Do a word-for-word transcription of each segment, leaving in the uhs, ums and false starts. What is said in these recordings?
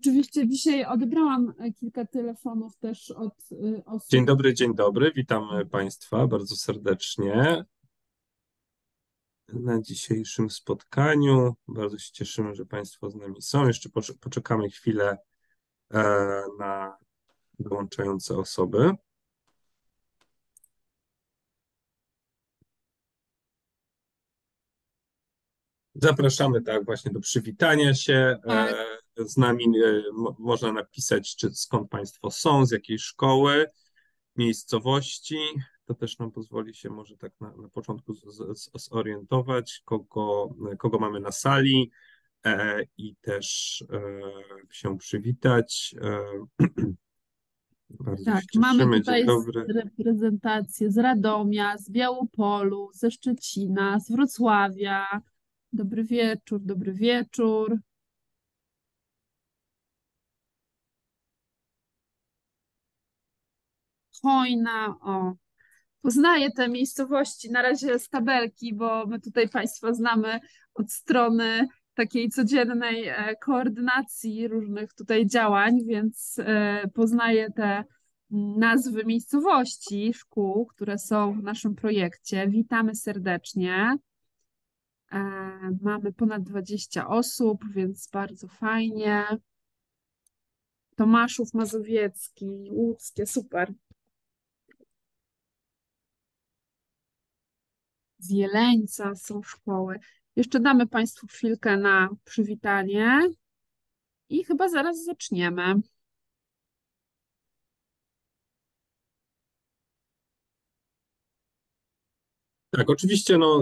Oczywiście dzisiaj odebrałam kilka telefonów też od osób. Dzień dobry, dzień dobry. Witamy Państwa bardzo serdecznie na dzisiejszym spotkaniu. Bardzo się cieszymy, że Państwo z nami są. Jeszcze poczekamy chwilę na dołączające osoby. Zapraszamy tak właśnie do przywitania się. Z nami można napisać, czy skąd Państwo są, z jakiej szkoły, miejscowości. To też nam pozwoli się może tak na, na początku z, z, zorientować, kogo, kogo mamy na sali e, i też e, się przywitać. E, tak, mamy tutaj reprezentację z Radomia, z Białopolu, ze Szczecina, z Wrocławia. Dobry wieczór, dobry wieczór. Hojna, o. Poznaję te miejscowości na razie z tabelki, bo my tutaj Państwa znamy od strony takiej codziennej koordynacji różnych tutaj działań, więc poznaję te nazwy miejscowości, szkół, które są w naszym projekcie. Witamy serdecznie. Mamy ponad dwadzieścia osób, więc bardzo fajnie. Tomaszów Mazowiecki, Łódzkie, super. Z Jeleńca są szkoły. Jeszcze damy Państwu chwilkę na przywitanie i chyba zaraz zaczniemy. Tak, oczywiście no,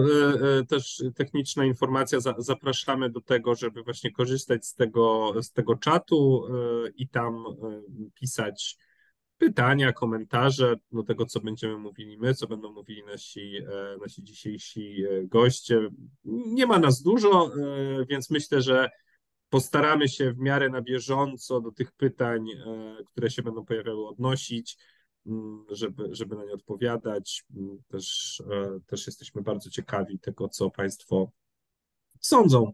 też techniczna informacja, zapraszamy do tego, żeby właśnie korzystać z tego, z tego czatu i tam pisać pytania, komentarze do tego, co będziemy mówili my, co będą mówili nasi, nasi dzisiejsi goście. Nie ma nas dużo, więc myślę, że postaramy się w miarę na bieżąco do tych pytań, które się będą pojawiały, odnosić, żeby, żeby na nie odpowiadać. Też, też jesteśmy bardzo ciekawi tego, co Państwo sądzą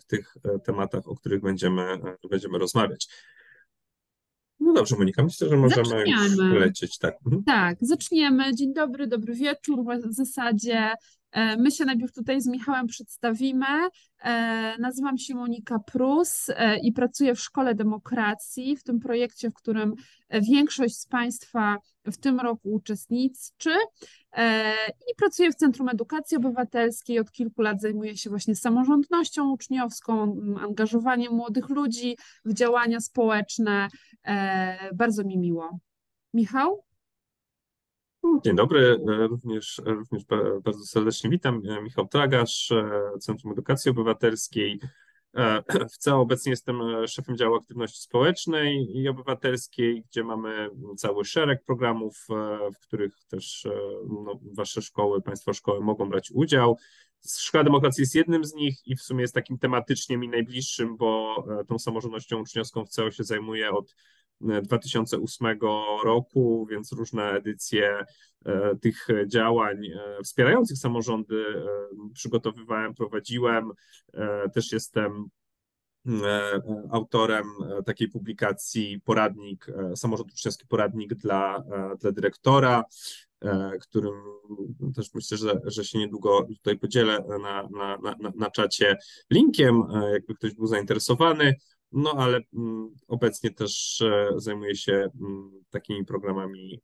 w tych tematach, o których będziemy, będziemy rozmawiać. No dobrze, Monika, myślę, że możemy zaczniemy. już lecieć. Tak. Mhm. Tak, zaczniemy. Dzień dobry, dobry wieczór. W zasadzie my się najpierw tutaj z Michałem przedstawimy. Nazywam się Monika Prus i pracuję w Szkole Demokracji, w tym projekcie, w którym większość z Państwa w tym roku uczestniczy. I pracuję w Centrum Edukacji Obywatelskiej. Od kilku lat zajmuję się właśnie samorządnością uczniowską, angażowaniem młodych ludzi w działania społeczne. Bardzo mi miło. Michał? Dzień dobry, również, również bardzo serdecznie witam. Michał Tragarz, Centrum Edukacji Obywatelskiej. W C E O obecnie jestem szefem działu aktywności społecznej i obywatelskiej, gdzie mamy cały szereg programów, w których też no, wasze szkoły, państwa szkoły mogą brać udział. Szkoła Demokracji jest jednym z nich i w sumie jest takim tematycznie mi najbliższym, bo tą samorządnością uczniowską w C E O się zajmuję od dwa tysiące ósmego roku, więc różne edycje tych działań wspierających samorządy przygotowywałem, prowadziłem. Też jestem autorem takiej publikacji Poradnik, Samorząd Uczniowski Poradnik dla, dla dyrektora, którym też myślę, że, że się niedługo tutaj podzielę na, na, na, na czacie linkiem, jakby ktoś był zainteresowany. No ale obecnie też zajmuję się takimi programami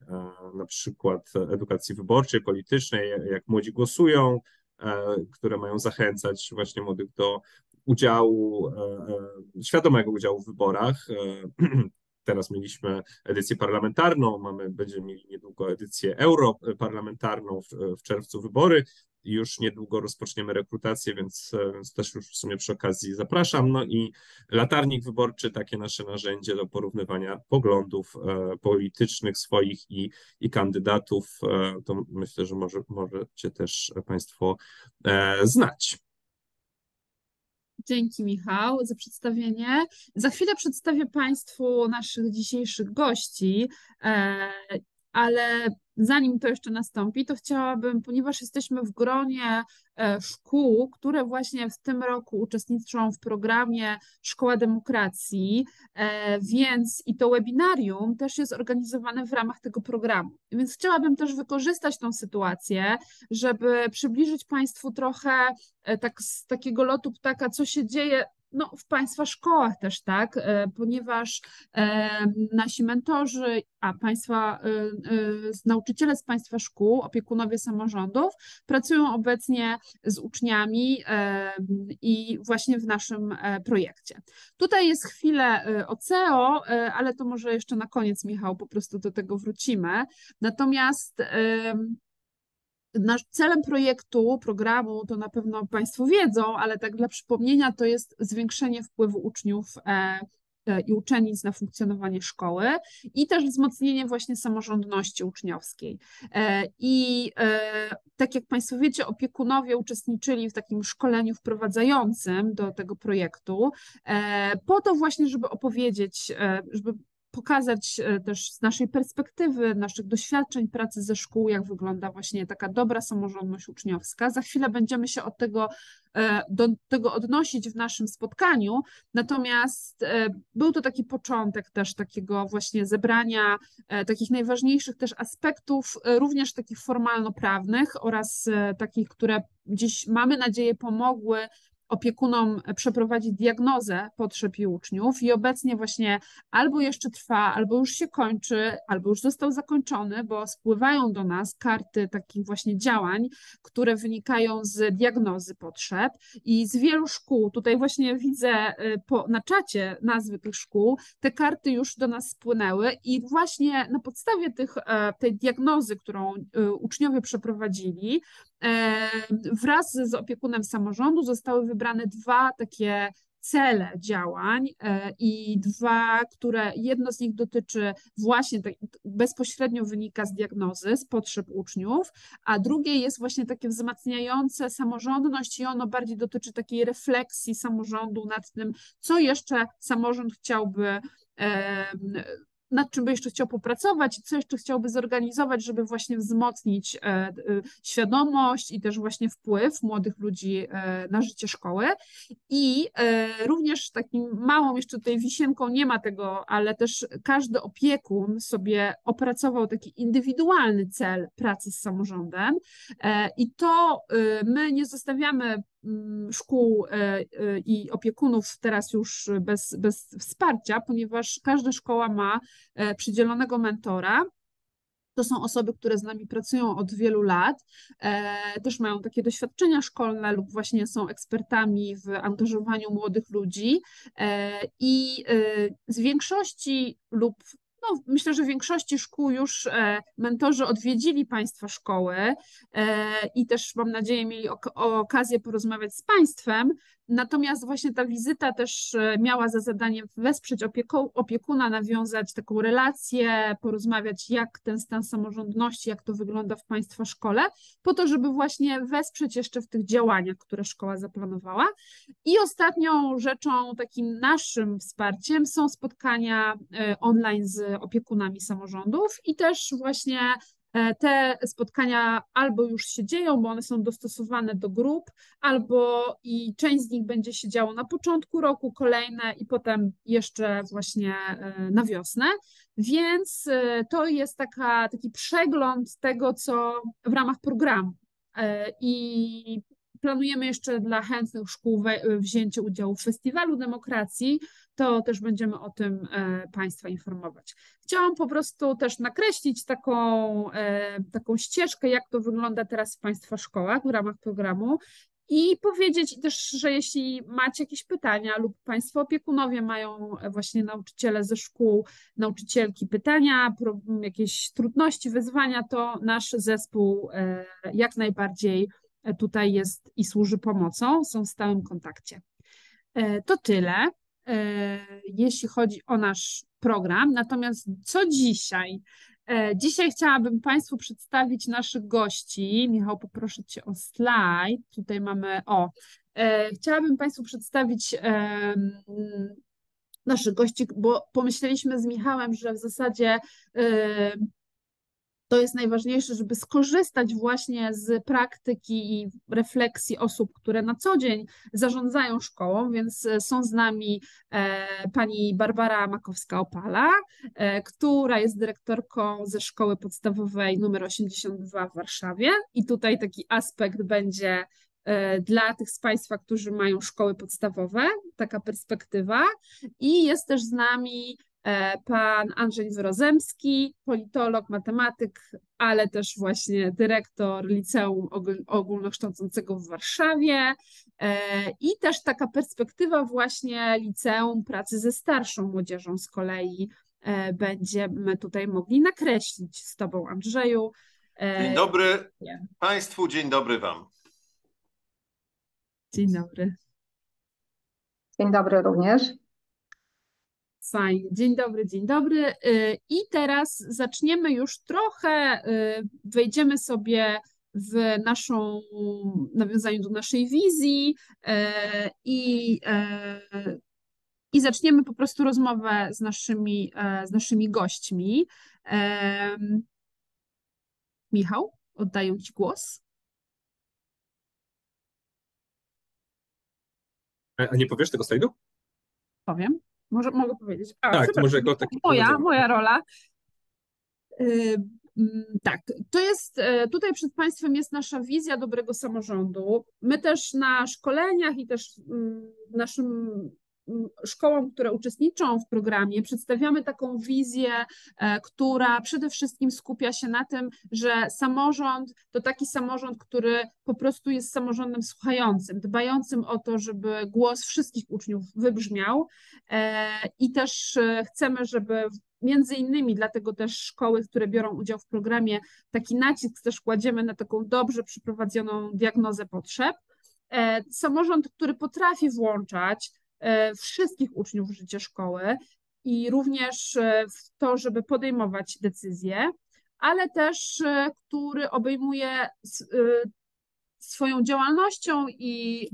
na przykład edukacji wyborczej, politycznej, jak Młodzi Głosują, które mają zachęcać właśnie młodych do udziału, świadomego udziału w wyborach. Teraz mieliśmy edycję parlamentarną, mamy, będziemy mieli niedługo edycję europarlamentarną, w, w czerwcu wybory. I już niedługo rozpoczniemy rekrutację, więc, więc też już w sumie przy okazji zapraszam. No i latarnik wyborczy, takie nasze narzędzie do porównywania poglądów e, politycznych swoich i, i kandydatów, e, to myślę, że może, możecie też Państwo e, znać. Dzięki, Michał, za przedstawienie. Za chwilę przedstawię Państwu naszych dzisiejszych gości. E, ale zanim to jeszcze nastąpi, to chciałabym, ponieważ jesteśmy w gronie szkół, które właśnie w tym roku uczestniczą w programie Szkoła Demokracji, więc i to webinarium też jest organizowane w ramach tego programu. Więc chciałabym też wykorzystać tą sytuację, żeby przybliżyć Państwu trochę tak z takiego lotu ptaka, co się dzieje no, w Państwa szkołach też, tak, ponieważ nasi mentorzy, a Państwa nauczyciele z Państwa szkół, opiekunowie samorządów pracują obecnie z uczniami i właśnie w naszym projekcie. Tutaj jest chwilę o C E O, ale to może jeszcze na koniec, Michał, po prostu do tego wrócimy. Natomiast nasz celem projektu, programu, to na pewno Państwo wiedzą, ale tak dla przypomnienia, to jest zwiększenie wpływu uczniów i uczennic na funkcjonowanie szkoły i też wzmocnienie właśnie samorządności uczniowskiej. I tak jak Państwo wiecie, opiekunowie uczestniczyli w takim szkoleniu wprowadzającym do tego projektu po to właśnie, żeby opowiedzieć, żeby pokazać też z naszej perspektywy, naszych doświadczeń pracy ze szkół, jak wygląda właśnie taka dobra samorządność uczniowska. Za chwilę będziemy się od tego, do tego odnosić w naszym spotkaniu, natomiast był to taki początek też takiego właśnie zebrania takich najważniejszych też aspektów, również takich formalno-prawnych oraz takich, które dziś mamy nadzieję pomogły opiekunom przeprowadzić diagnozę potrzeb i uczniów i obecnie właśnie albo jeszcze trwa, albo już się kończy, albo już został zakończony, bo spływają do nas karty takich właśnie działań, które wynikają z diagnozy potrzeb i z wielu szkół, tutaj właśnie widzę po, na czacie nazwy tych szkół, te karty już do nas spłynęły i właśnie na podstawie tych, tej diagnozy, którą uczniowie przeprowadzili, wraz z opiekunem samorządu zostały wybrane dwa takie cele działań i dwa, które jedno z nich dotyczy właśnie tak, bezpośrednio wynika z diagnozy, z potrzeb uczniów, a drugie jest właśnie takie wzmacniające samorządność i ono bardziej dotyczy takiej refleksji samorządu nad tym, co jeszcze samorząd chciałby e, nad czym by jeszcze chciał popracować i co jeszcze chciałby zorganizować, żeby właśnie wzmocnić świadomość i też właśnie wpływ młodych ludzi na życie szkoły. I również takim małą jeszcze tutaj wisienką, nie ma tego, ale też każdy opiekun sobie opracował taki indywidualny cel pracy z samorządem i to my nie zostawiamy szkół i opiekunów teraz już bez, bez wsparcia, ponieważ każda szkoła ma przydzielonego mentora. To są osoby, które z nami pracują od wielu lat, też mają takie doświadczenia szkolne lub właśnie są ekspertami w angażowaniu młodych ludzi i z większości lub No, myślę, że w większości szkół już mentorzy odwiedzili Państwa szkoły i też mam nadzieję mieli ok- okazję porozmawiać z Państwem, natomiast właśnie ta wizyta też miała za zadanie wesprzeć opieku- opiekuna, nawiązać taką relację, porozmawiać jak ten stan samorządności, jak to wygląda w Państwa szkole, po to, żeby właśnie wesprzeć jeszcze w tych działaniach, które szkoła zaplanowała. I ostatnią rzeczą, takim naszym wsparciem są spotkania online z opiekunami samorządów i też właśnie te spotkania albo już się dzieją, bo one są dostosowane do grup, albo i część z nich będzie się działo na początku roku, kolejne i potem jeszcze właśnie na wiosnę, więc to jest taka, taki przegląd tego, co w ramach programu i planujemy jeszcze dla chętnych szkół wzięcie udziału w Festiwalu Demokracji, to też będziemy o tym Państwa informować. Chciałam po prostu też nakreślić taką, taką ścieżkę, jak to wygląda teraz w Państwa szkołach w ramach programu i powiedzieć też, że jeśli macie jakieś pytania lub Państwo opiekunowie mają właśnie nauczyciele ze szkół, nauczycielki pytania, jakieś trudności, wyzwania, to nasz zespół jak najbardziej tutaj jest i służy pomocą, są w stałym kontakcie. To tyle, jeśli chodzi o nasz program. Natomiast co dzisiaj? Dzisiaj chciałabym Państwu przedstawić naszych gości. Michał, poproszę Cię o slajd. Tutaj mamy, o. Chciałabym Państwu przedstawić naszych gości, bo pomyśleliśmy z Michałem, że w zasadzie to jest najważniejsze, żeby skorzystać właśnie z praktyki i refleksji osób, które na co dzień zarządzają szkołą, więc są z nami pani Barbara Makowska-Opala, która jest dyrektorką ze szkoły podstawowej numer osiemdziesiąt dwa w Warszawie i tutaj taki aspekt będzie dla tych z Państwa, którzy mają szkoły podstawowe, taka perspektywa, i jest też z nami pan Andrzej Wyrozemski, politolog, matematyk, ale też właśnie dyrektor Liceum Ogólnokształcącego w Warszawie i też taka perspektywa właśnie liceum pracy ze starszą młodzieżą z kolei będziemy tutaj mogli nakreślić z Tobą, Andrzeju. Dzień dobry Nie. Państwu, dzień dobry Wam. Dzień dobry. Dzień dobry również. Fajnie, dzień dobry, dzień dobry. I teraz zaczniemy już trochę, wejdziemy sobie w naszą, nawiązaniu do naszej wizji i, i zaczniemy po prostu rozmowę z naszymi, z naszymi gośćmi. Michał, oddaję Ci głos. A nie powiesz tego slajdu? Powiem. Może, mogę powiedzieć. A, tak, może jako taki moja, moja rola. Yy, tak, to jest, tutaj przed Państwem jest nasza wizja dobrego samorządu. My też na szkoleniach i też naszym szkołom, które uczestniczą w programie, przedstawiamy taką wizję, która przede wszystkim skupia się na tym, że samorząd to taki samorząd, który po prostu jest samorządem słuchającym, dbającym o to, żeby głos wszystkich uczniów wybrzmiał i też chcemy, żeby między innymi dlatego też szkoły, które biorą udział w programie, taki nacisk też kładziemy na taką dobrze przeprowadzoną diagnozę potrzeb. Samorząd, który potrafi włączać wszystkich uczniów w życie szkoły i również w to, żeby podejmować decyzje, ale też który obejmuje swoją działalnością i,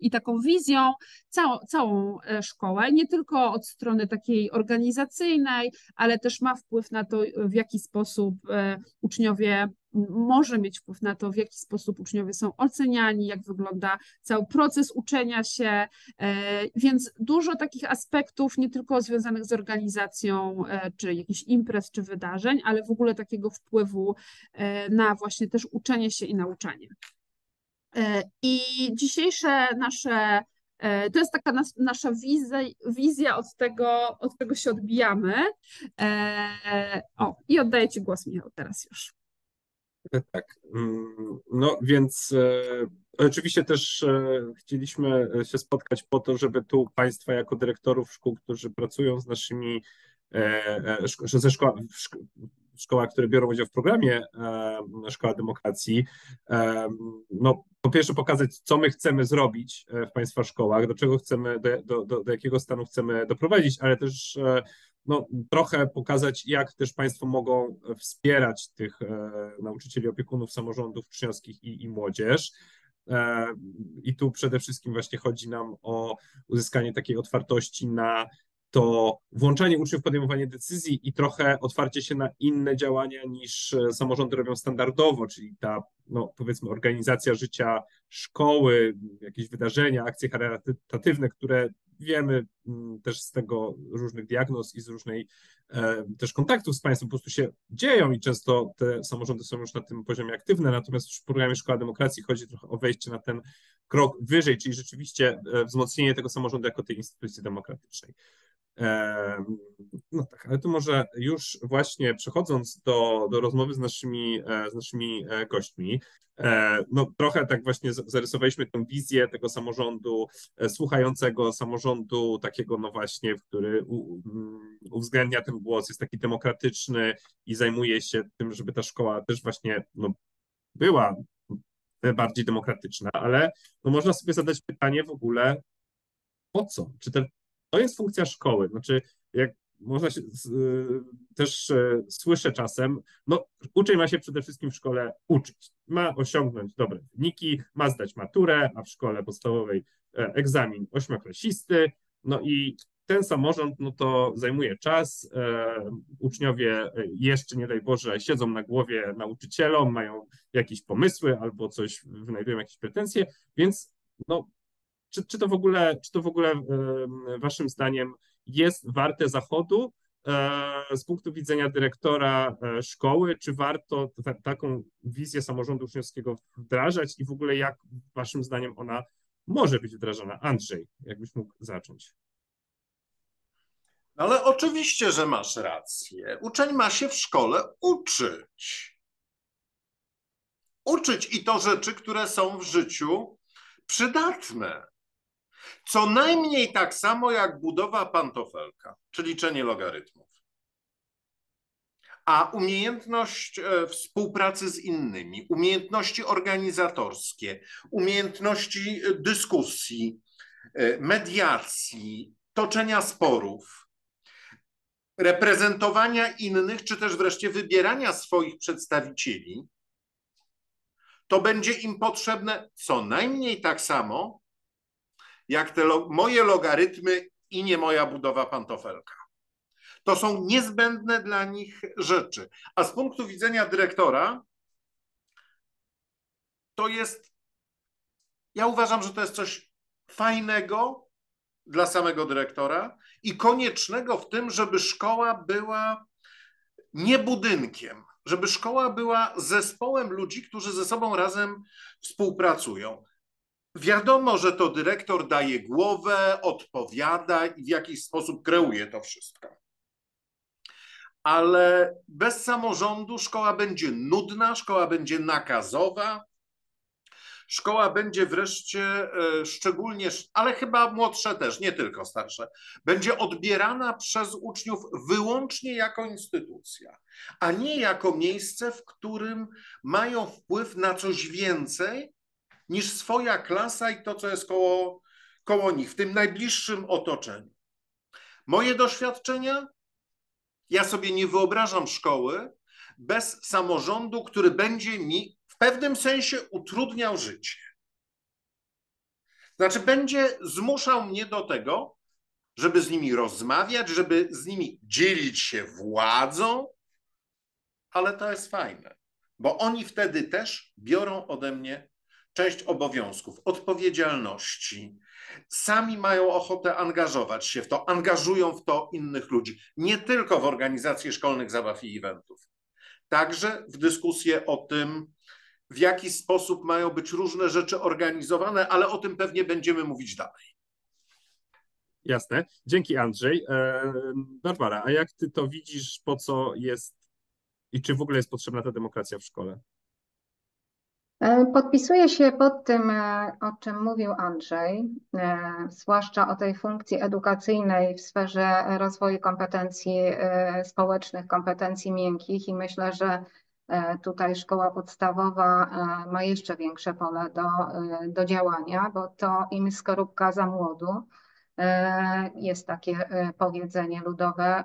i taką wizją całą, całą szkołę, nie tylko od strony takiej organizacyjnej, ale też ma wpływ na to, w jaki sposób uczniowie, może mieć wpływ na to, w jaki sposób uczniowie są oceniani, jak wygląda cały proces uczenia się, więc dużo takich aspektów nie tylko związanych z organizacją, czy jakichś imprez, czy wydarzeń, ale w ogóle takiego wpływu na właśnie też uczenie się i nauczanie. I dzisiejsze nasze, to jest taka nas, nasza wizja, wizja od tego, od czego się odbijamy. O, i oddaję Ci głos, Michał, teraz już. Tak, no więc e, oczywiście też e, chcieliśmy się spotkać po to, żeby tu Państwa jako dyrektorów szkół, którzy pracują z naszymi, e, szko ze szkoła, szko szkołach, które biorą udział w programie e, Szkoła Demokracji, e, no po pierwsze pokazać, co my chcemy zrobić w Państwa szkołach, do czego chcemy, do, do, do, do jakiego stanu chcemy doprowadzić, ale też e, no, trochę pokazać, jak też Państwo mogą wspierać tych e, nauczycieli, opiekunów, samorządów uczniowskich i, i młodzież. E, I tu przede wszystkim właśnie chodzi nam o uzyskanie takiej otwartości na to włączanie uczniów, podejmowanie decyzji i trochę otwarcie się na inne działania niż samorządy robią standardowo, czyli ta, no, powiedzmy, organizacja życia szkoły, jakieś wydarzenia, akcje charytatywne, które wiemy też z tego różnych diagnoz i z różnej e, też kontaktów z Państwem po prostu się dzieją i często te samorządy są już na tym poziomie aktywne, natomiast w programie Szkoła Demokracji chodzi trochę o wejście na ten krok wyżej, czyli rzeczywiście wzmocnienie tego samorządu jako tej instytucji demokratycznej. E, no tak, ale tu może już właśnie przechodząc do, do rozmowy z naszymi, z naszymi gośćmi, e, no trochę tak właśnie zarysowaliśmy tę wizję tego samorządu słuchającego, samorządu takiego no właśnie, który u, uwzględnia ten głos, jest taki demokratyczny i zajmuje się tym, żeby ta szkoła też właśnie no, była bardziej demokratyczna, ale no, można sobie zadać pytanie w ogóle po co? Czy te To jest funkcja szkoły, znaczy jak można się y, też y, słyszę czasem, no uczeń ma się przede wszystkim w szkole uczyć, ma osiągnąć dobre wyniki, ma zdać maturę, a w szkole podstawowej e, egzamin ośmioklasisty, no i ten samorząd, no to zajmuje czas, uczniowie jeszcze, nie daj Boże, siedzą na głowie nauczycielom, mają jakieś pomysły albo coś, wynajdują jakieś pretensje, więc no, czy, czy to w ogóle, czy to w ogóle waszym zdaniem jest warte zachodu z punktu widzenia dyrektora szkoły, czy warto ta, taką wizję samorządu uczniowskiego wdrażać i w ogóle jak waszym zdaniem ona może być wdrażana? Andrzej, jakbyś mógł zacząć. No ale oczywiście, że masz rację. Uczeń ma się w szkole uczyć. Uczyć i to rzeczy, które są w życiu przydatne. Co najmniej tak samo jak budowa pantofelka, czy liczenie logarytmów. A umiejętność współpracy z innymi, umiejętności organizatorskie, umiejętności dyskusji, mediacji, toczenia sporów, reprezentowania innych, czy też wreszcie wybierania swoich przedstawicieli, to będzie im potrzebne co najmniej tak samo, jak te lo- moje logarytmy i nie moja budowa pantofelka. To są niezbędne dla nich rzeczy. A z punktu widzenia dyrektora, to jest, ja uważam, że to jest coś fajnego dla samego dyrektora i koniecznego w tym, żeby szkoła była nie budynkiem, żeby szkoła była zespołem ludzi, którzy ze sobą razem współpracują. Wiadomo, że to dyrektor daje głowę, odpowiada i w jakiś sposób kreuje to wszystko. Ale bez samorządu szkoła będzie nudna, szkoła będzie nakazowa, szkoła będzie wreszcie szczególnie, ale chyba młodsze też, nie tylko starsze, będzie odbierana przez uczniów wyłącznie jako instytucja, a nie jako miejsce, w którym mają wpływ na coś więcej niż swoja klasa i to, co jest koło, koło nich, w tym najbliższym otoczeniu. Moje doświadczenia? Ja sobie nie wyobrażam szkoły bez samorządu, który będzie mi w pewnym sensie utrudniał życie. Znaczy będzie zmuszał mnie do tego, żeby z nimi rozmawiać, żeby z nimi dzielić się władzą, ale to jest fajne, bo oni wtedy też biorą ode mnie część obowiązków, odpowiedzialności. Sami mają ochotę angażować się w to, angażują w to innych ludzi, nie tylko w organizację szkolnych zabaw i eventów, także w dyskusję o tym, w jaki sposób mają być różne rzeczy organizowane, ale o tym pewnie będziemy mówić dalej. Jasne. Dzięki, Andrzej. Barbara, a jak ty to widzisz, po co jest i czy w ogóle jest potrzebna ta demokracja w szkole? Podpisuję się pod tym, o czym mówił Andrzej, zwłaszcza o tej funkcji edukacyjnej w sferze rozwoju kompetencji społecznych, kompetencji miękkich i myślę, że tutaj szkoła podstawowa ma jeszcze większe pole do, do działania, bo to im skorupka za młodu. Jest takie powiedzenie ludowe,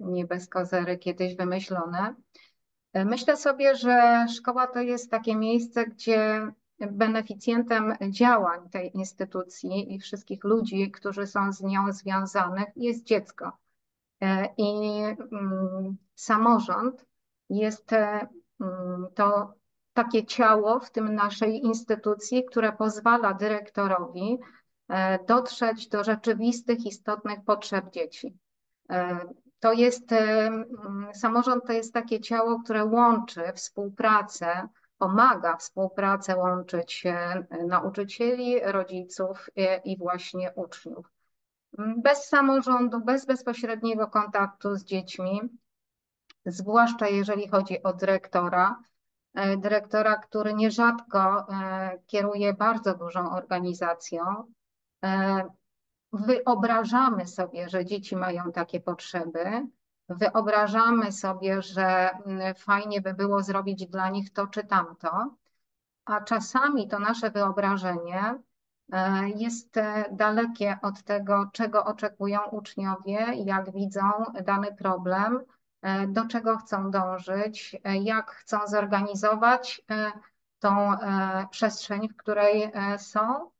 nie bez kozery kiedyś wymyślone. Myślę sobie, że szkoła to jest takie miejsce, gdzie beneficjentem działań tej instytucji i wszystkich ludzi, którzy są z nią związanych, jest dziecko. I samorząd jest to takie ciało w tym naszej instytucji, które pozwala dyrektorowi dotrzeć do rzeczywistych, istotnych potrzeb dzieci. To jest, samorząd to jest takie ciało, które łączy współpracę, pomaga współpracę łączyć nauczycieli, rodziców i właśnie uczniów. Bez samorządu, bez bezpośredniego kontaktu z dziećmi, zwłaszcza jeżeli chodzi o dyrektora, dyrektora, który nierzadko kieruje bardzo dużą organizacją, wyobrażamy sobie, że dzieci mają takie potrzeby, wyobrażamy sobie, że fajnie by było zrobić dla nich to czy tamto, a czasami to nasze wyobrażenie jest dalekie od tego, czego oczekują uczniowie, jak widzą dany problem, do czego chcą dążyć, jak chcą zorganizować tą przestrzeń, w której są,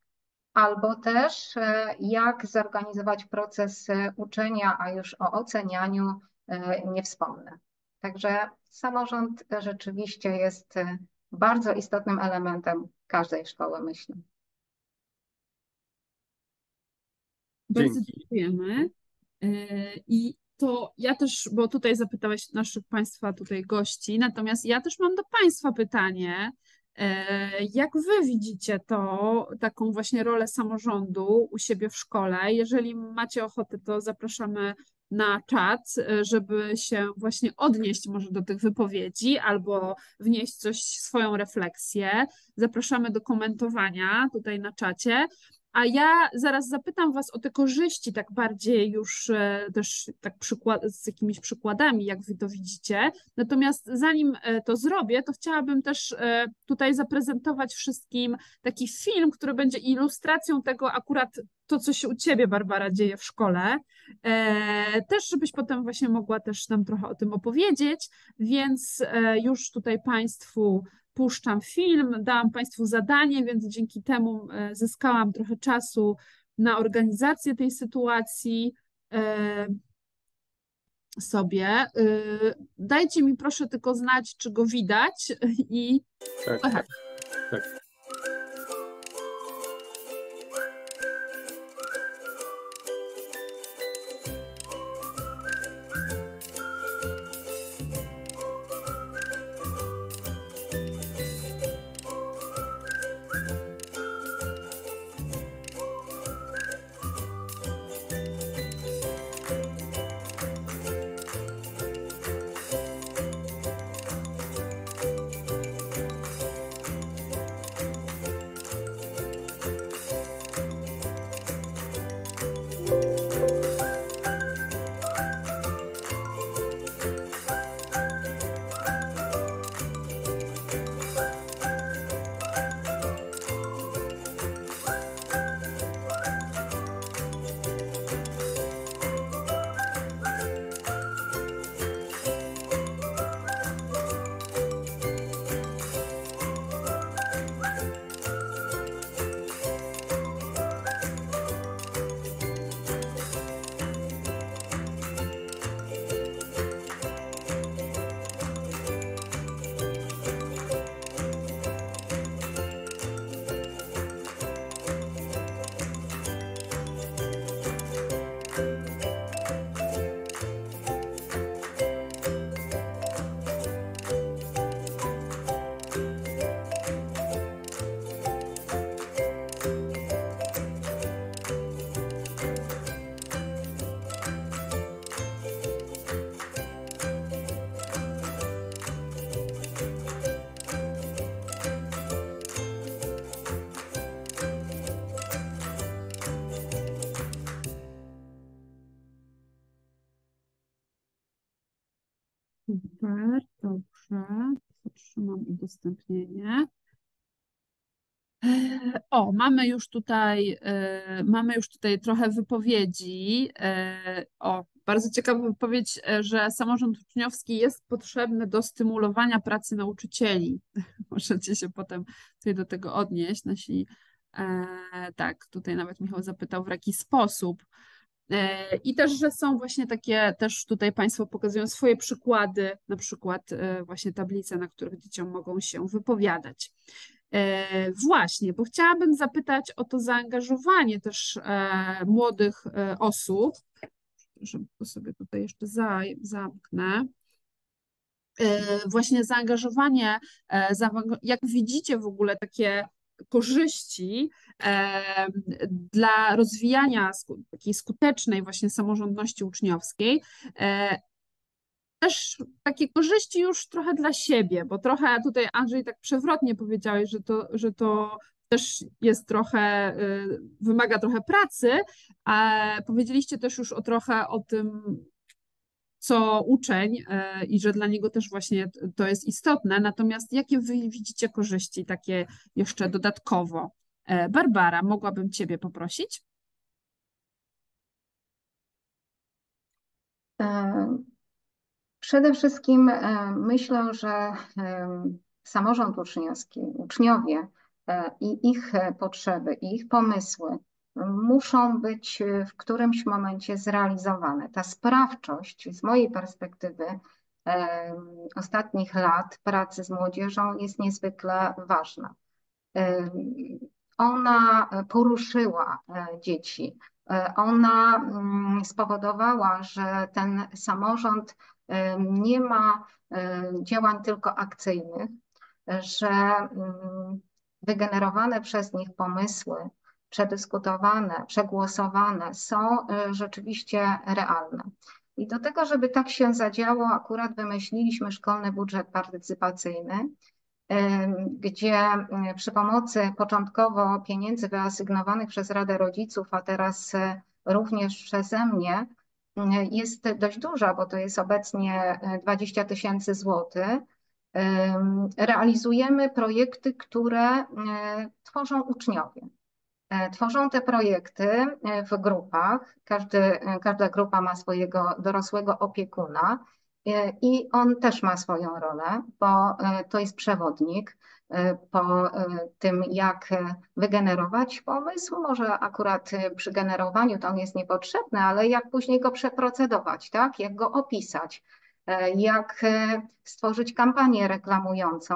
albo też jak zorganizować proces uczenia, a już o ocenianiu nie wspomnę. Także samorząd rzeczywiście jest bardzo istotnym elementem każdej szkoły, myślę. Bardzo dziękujemy. I to ja też, bo tutaj zapytałaś naszych Państwa tutaj gości, natomiast ja też mam do Państwa pytanie, jak Wy widzicie to, taką właśnie rolę samorządu u siebie w szkole? Jeżeli macie ochotę, to zapraszamy na czat, żeby się właśnie odnieść może do tych wypowiedzi albo wnieść coś, swoją refleksję. Zapraszamy do komentowania tutaj na czacie. A ja zaraz zapytam Was o te korzyści, tak bardziej już też tak z jakimiś przykładami, jak Wy to widzicie. Natomiast zanim to zrobię, to chciałabym też tutaj zaprezentować wszystkim taki film, który będzie ilustracją tego akurat to, co się u Ciebie, Barbara, dzieje w szkole. Też, żebyś potem właśnie mogła też nam trochę o tym opowiedzieć, więc już tutaj Państwu puszczam film, dałam Państwu zadanie, więc dzięki temu zyskałam trochę czasu na organizację tej sytuacji sobie. Dajcie mi proszę tylko znać, czy go widać. I... Tak, tak, tak. Super, dobrze, zatrzymam udostępnienie. O, mamy już tutaj, mamy już tutaj trochę wypowiedzi. O, bardzo ciekawa wypowiedź, że samorząd uczniowski jest potrzebny do stymulowania pracy nauczycieli. Możecie się potem tutaj do tego odnieść. Nasi, tak, tutaj nawet Michał zapytał, w jaki sposób. I też, że są właśnie takie, też tutaj Państwo pokazują swoje przykłady, na przykład właśnie tablice, na których dzieciom mogą się wypowiadać. Właśnie, bo chciałabym zapytać o to zaangażowanie też młodych osób. Proszę, to sobie tutaj jeszcze zamknę. Właśnie zaangażowanie, jak widzicie w ogóle takie korzyści e, dla rozwijania sku, takiej skutecznej właśnie samorządności uczniowskiej. E, też takie korzyści już trochę dla siebie, bo trochę tutaj Andrzej tak przewrotnie powiedziałeś, że to, że to też jest trochę, y, wymaga trochę pracy, a powiedzieliście też już o trochę o tym, co uczeń i że dla niego też właśnie to jest istotne. Natomiast jakie Wy widzicie korzyści takie jeszcze dodatkowo? Barbara, mogłabym Ciebie poprosić? Przede wszystkim myślę, że samorząd uczniowski, uczniowie i ich potrzeby, i ich pomysły muszą być w którymś momencie zrealizowane. Ta sprawczość z mojej perspektywy ostatnich lat pracy z młodzieżą jest niezwykle ważna. Ona poruszyła dzieci, ona spowodowała, że ten samorząd nie ma działań tylko akcyjnych, że wygenerowane przez nich pomysły, przedyskutowane, przegłosowane są rzeczywiście realne. I do tego, żeby tak się zadziało, akurat wymyśliliśmy szkolny budżet partycypacyjny, gdzie przy pomocy początkowo pieniędzy wyasygnowanych przez Radę Rodziców, a teraz również przeze mnie, jest dość duża, bo to jest obecnie dwadzieścia tysięcy złotych. Realizujemy projekty, które tworzą uczniowie. Tworzą te projekty w grupach, Każdy, każda grupa ma swojego dorosłego opiekuna i on też ma swoją rolę, bo to jest przewodnik po tym, jak wygenerować pomysł. Może akurat przy generowaniu to on jest niepotrzebny, ale jak później go przeprocedować, tak? Jak go opisać, jak stworzyć kampanię reklamującą,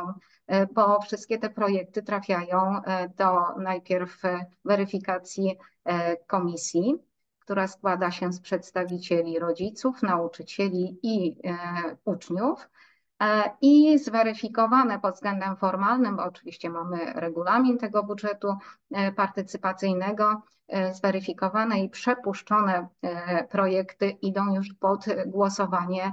bo wszystkie te projekty trafiają do najpierw weryfikacji komisji, która składa się z przedstawicieli rodziców, nauczycieli i uczniów, i zweryfikowane pod względem formalnym, bo oczywiście mamy regulamin tego budżetu partycypacyjnego, zweryfikowane i przepuszczone projekty idą już pod głosowanie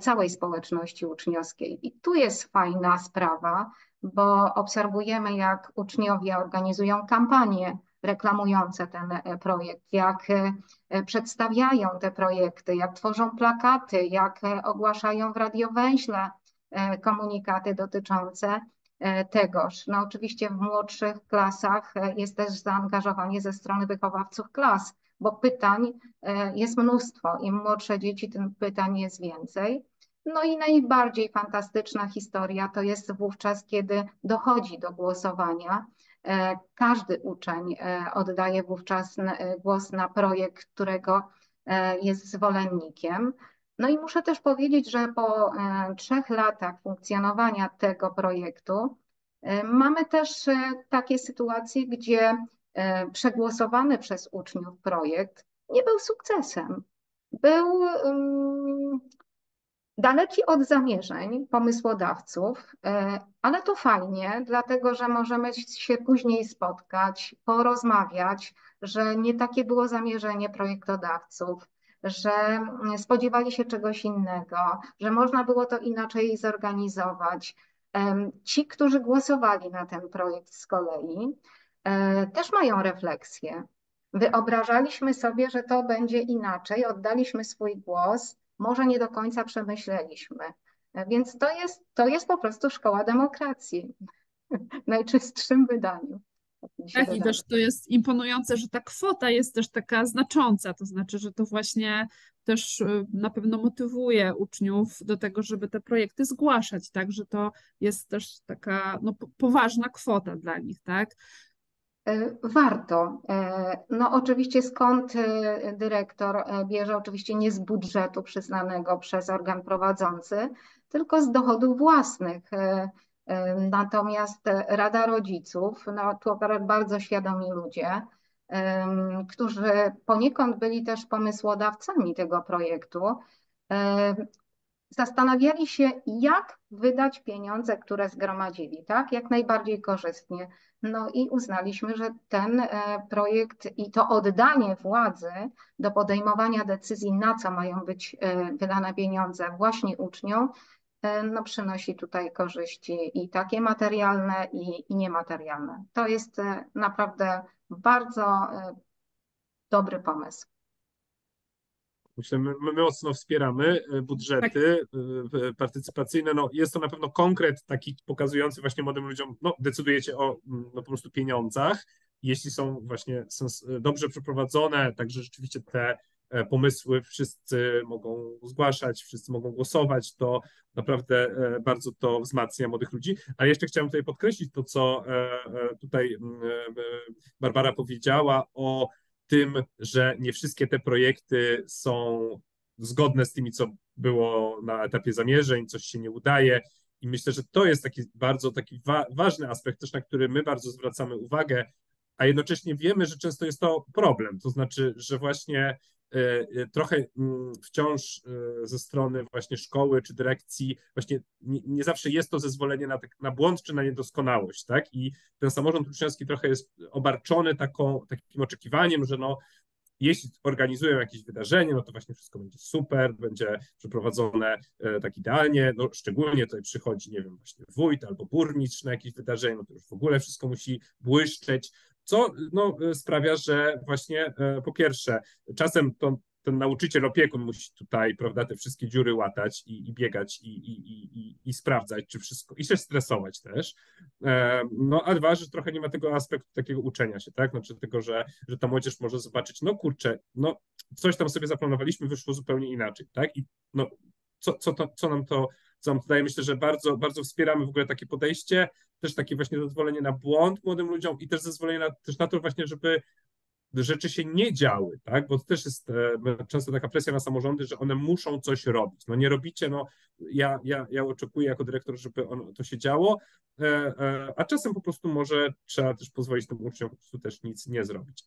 całej społeczności uczniowskiej. I tu jest fajna sprawa, bo obserwujemy, jak uczniowie organizują kampanie reklamujące ten projekt, jak przedstawiają te projekty, jak tworzą plakaty, jak ogłaszają w radiowęźle komunikaty dotyczące tegoż. No oczywiście w młodszych klasach jest też zaangażowanie ze strony wychowawców klas, bo pytań jest mnóstwo. Im młodsze dzieci, tym pytań jest więcej. No i najbardziej fantastyczna historia to jest wówczas, kiedy dochodzi do głosowania. Każdy uczeń oddaje wówczas głos na projekt, którego jest zwolennikiem. No i muszę też powiedzieć, że po trzech latach funkcjonowania tego projektu mamy też takie sytuacje, gdzie przegłosowany przez uczniów projekt nie był sukcesem. Był um, daleki od zamierzeń pomysłodawców, ale to fajnie, dlatego że możemy się później spotkać, porozmawiać, że nie takie było zamierzenie projektodawców, że spodziewali się czegoś innego, że można było to inaczej zorganizować. Ci, którzy głosowali na ten projekt z kolei, też mają refleksję. Wyobrażaliśmy sobie, że to będzie inaczej, oddaliśmy swój głos, może nie do końca przemyśleliśmy. Więc to jest, to jest po prostu szkoła demokracji w najczystszym wydaniu. Tak, i też to jest imponujące, że ta kwota jest też taka znacząca, to znaczy, że to właśnie też na pewno motywuje uczniów do tego, żeby te projekty zgłaszać, tak, że to jest też taka no, poważna kwota dla nich, tak? Warto. No oczywiście skąd dyrektor bierze? Oczywiście nie z budżetu przyznanego przez organ prowadzący, tylko z dochodów własnych. Natomiast Rada Rodziców, no to bardzo świadomi ludzie, którzy poniekąd byli też pomysłodawcami tego projektu, zastanawiali się, jak wydać pieniądze, które zgromadzili, tak? Jak najbardziej korzystnie. No i uznaliśmy, że ten projekt i to oddanie władzy do podejmowania decyzji, na co mają być wydane pieniądze właśnie uczniom, no przynosi tutaj korzyści i takie materialne, i, i niematerialne. To jest naprawdę bardzo dobry pomysł. Myślę, my, my mocno wspieramy budżety tak. partycypacyjne. No, jest to na pewno konkret taki pokazujący właśnie młodym ludziom, no decydujecie o no, po prostu pieniądzach, jeśli są właśnie sens, dobrze przeprowadzone, także rzeczywiście te pomysły wszyscy mogą zgłaszać, wszyscy mogą głosować, to naprawdę bardzo to wzmacnia młodych ludzi. Ale jeszcze chciałem tutaj podkreślić to, co tutaj Barbara powiedziała o tym, że nie wszystkie te projekty są zgodne z tymi, co było na etapie zamierzeń, coś się nie udaje. I myślę, że to jest taki bardzo taki wa- ważny aspekt też, na który my bardzo zwracamy uwagę, a jednocześnie wiemy, że często jest to problem. To znaczy, że właśnie y, trochę y, wciąż y, ze strony właśnie szkoły czy dyrekcji właśnie nie, nie zawsze jest to zezwolenie na, na błąd czy na niedoskonałość, tak? I ten samorząd uczniowski trochę jest obarczony taką, takim oczekiwaniem, że no, jeśli organizują jakieś wydarzenie, no to właśnie wszystko będzie super, będzie przeprowadzone e, tak idealnie, no szczególnie tutaj przychodzi, nie wiem, właśnie wójt albo burmistrz na jakieś wydarzenie, no to już w ogóle wszystko musi błyszczeć, co no, sprawia, że właśnie e, po pierwsze, czasem to, ten nauczyciel, opiekun musi tutaj, prawda, te wszystkie dziury łatać i, i biegać i, i, i, i sprawdzać, czy wszystko, i się stresować też. E, no a dwa, że trochę nie ma tego aspektu takiego uczenia się, tak, znaczy tego, że, że ta młodzież może zobaczyć, no kurczę, no coś tam sobie zaplanowaliśmy, wyszło zupełnie inaczej, tak, i no co, co, to, co nam to, co nam to daje, myślę, że bardzo, bardzo wspieramy w ogóle takie podejście, też takie właśnie zezwolenie na błąd młodym ludziom i też zezwolenie na, też na to właśnie, żeby rzeczy się nie działy, tak, bo to też jest e, często taka presja na samorządy, że one muszą coś robić, no nie robicie, no ja, ja, ja oczekuję jako dyrektor, żeby ono, to się działo, e, e, a czasem po prostu może trzeba też pozwolić tym uczniom po prostu też nic nie zrobić.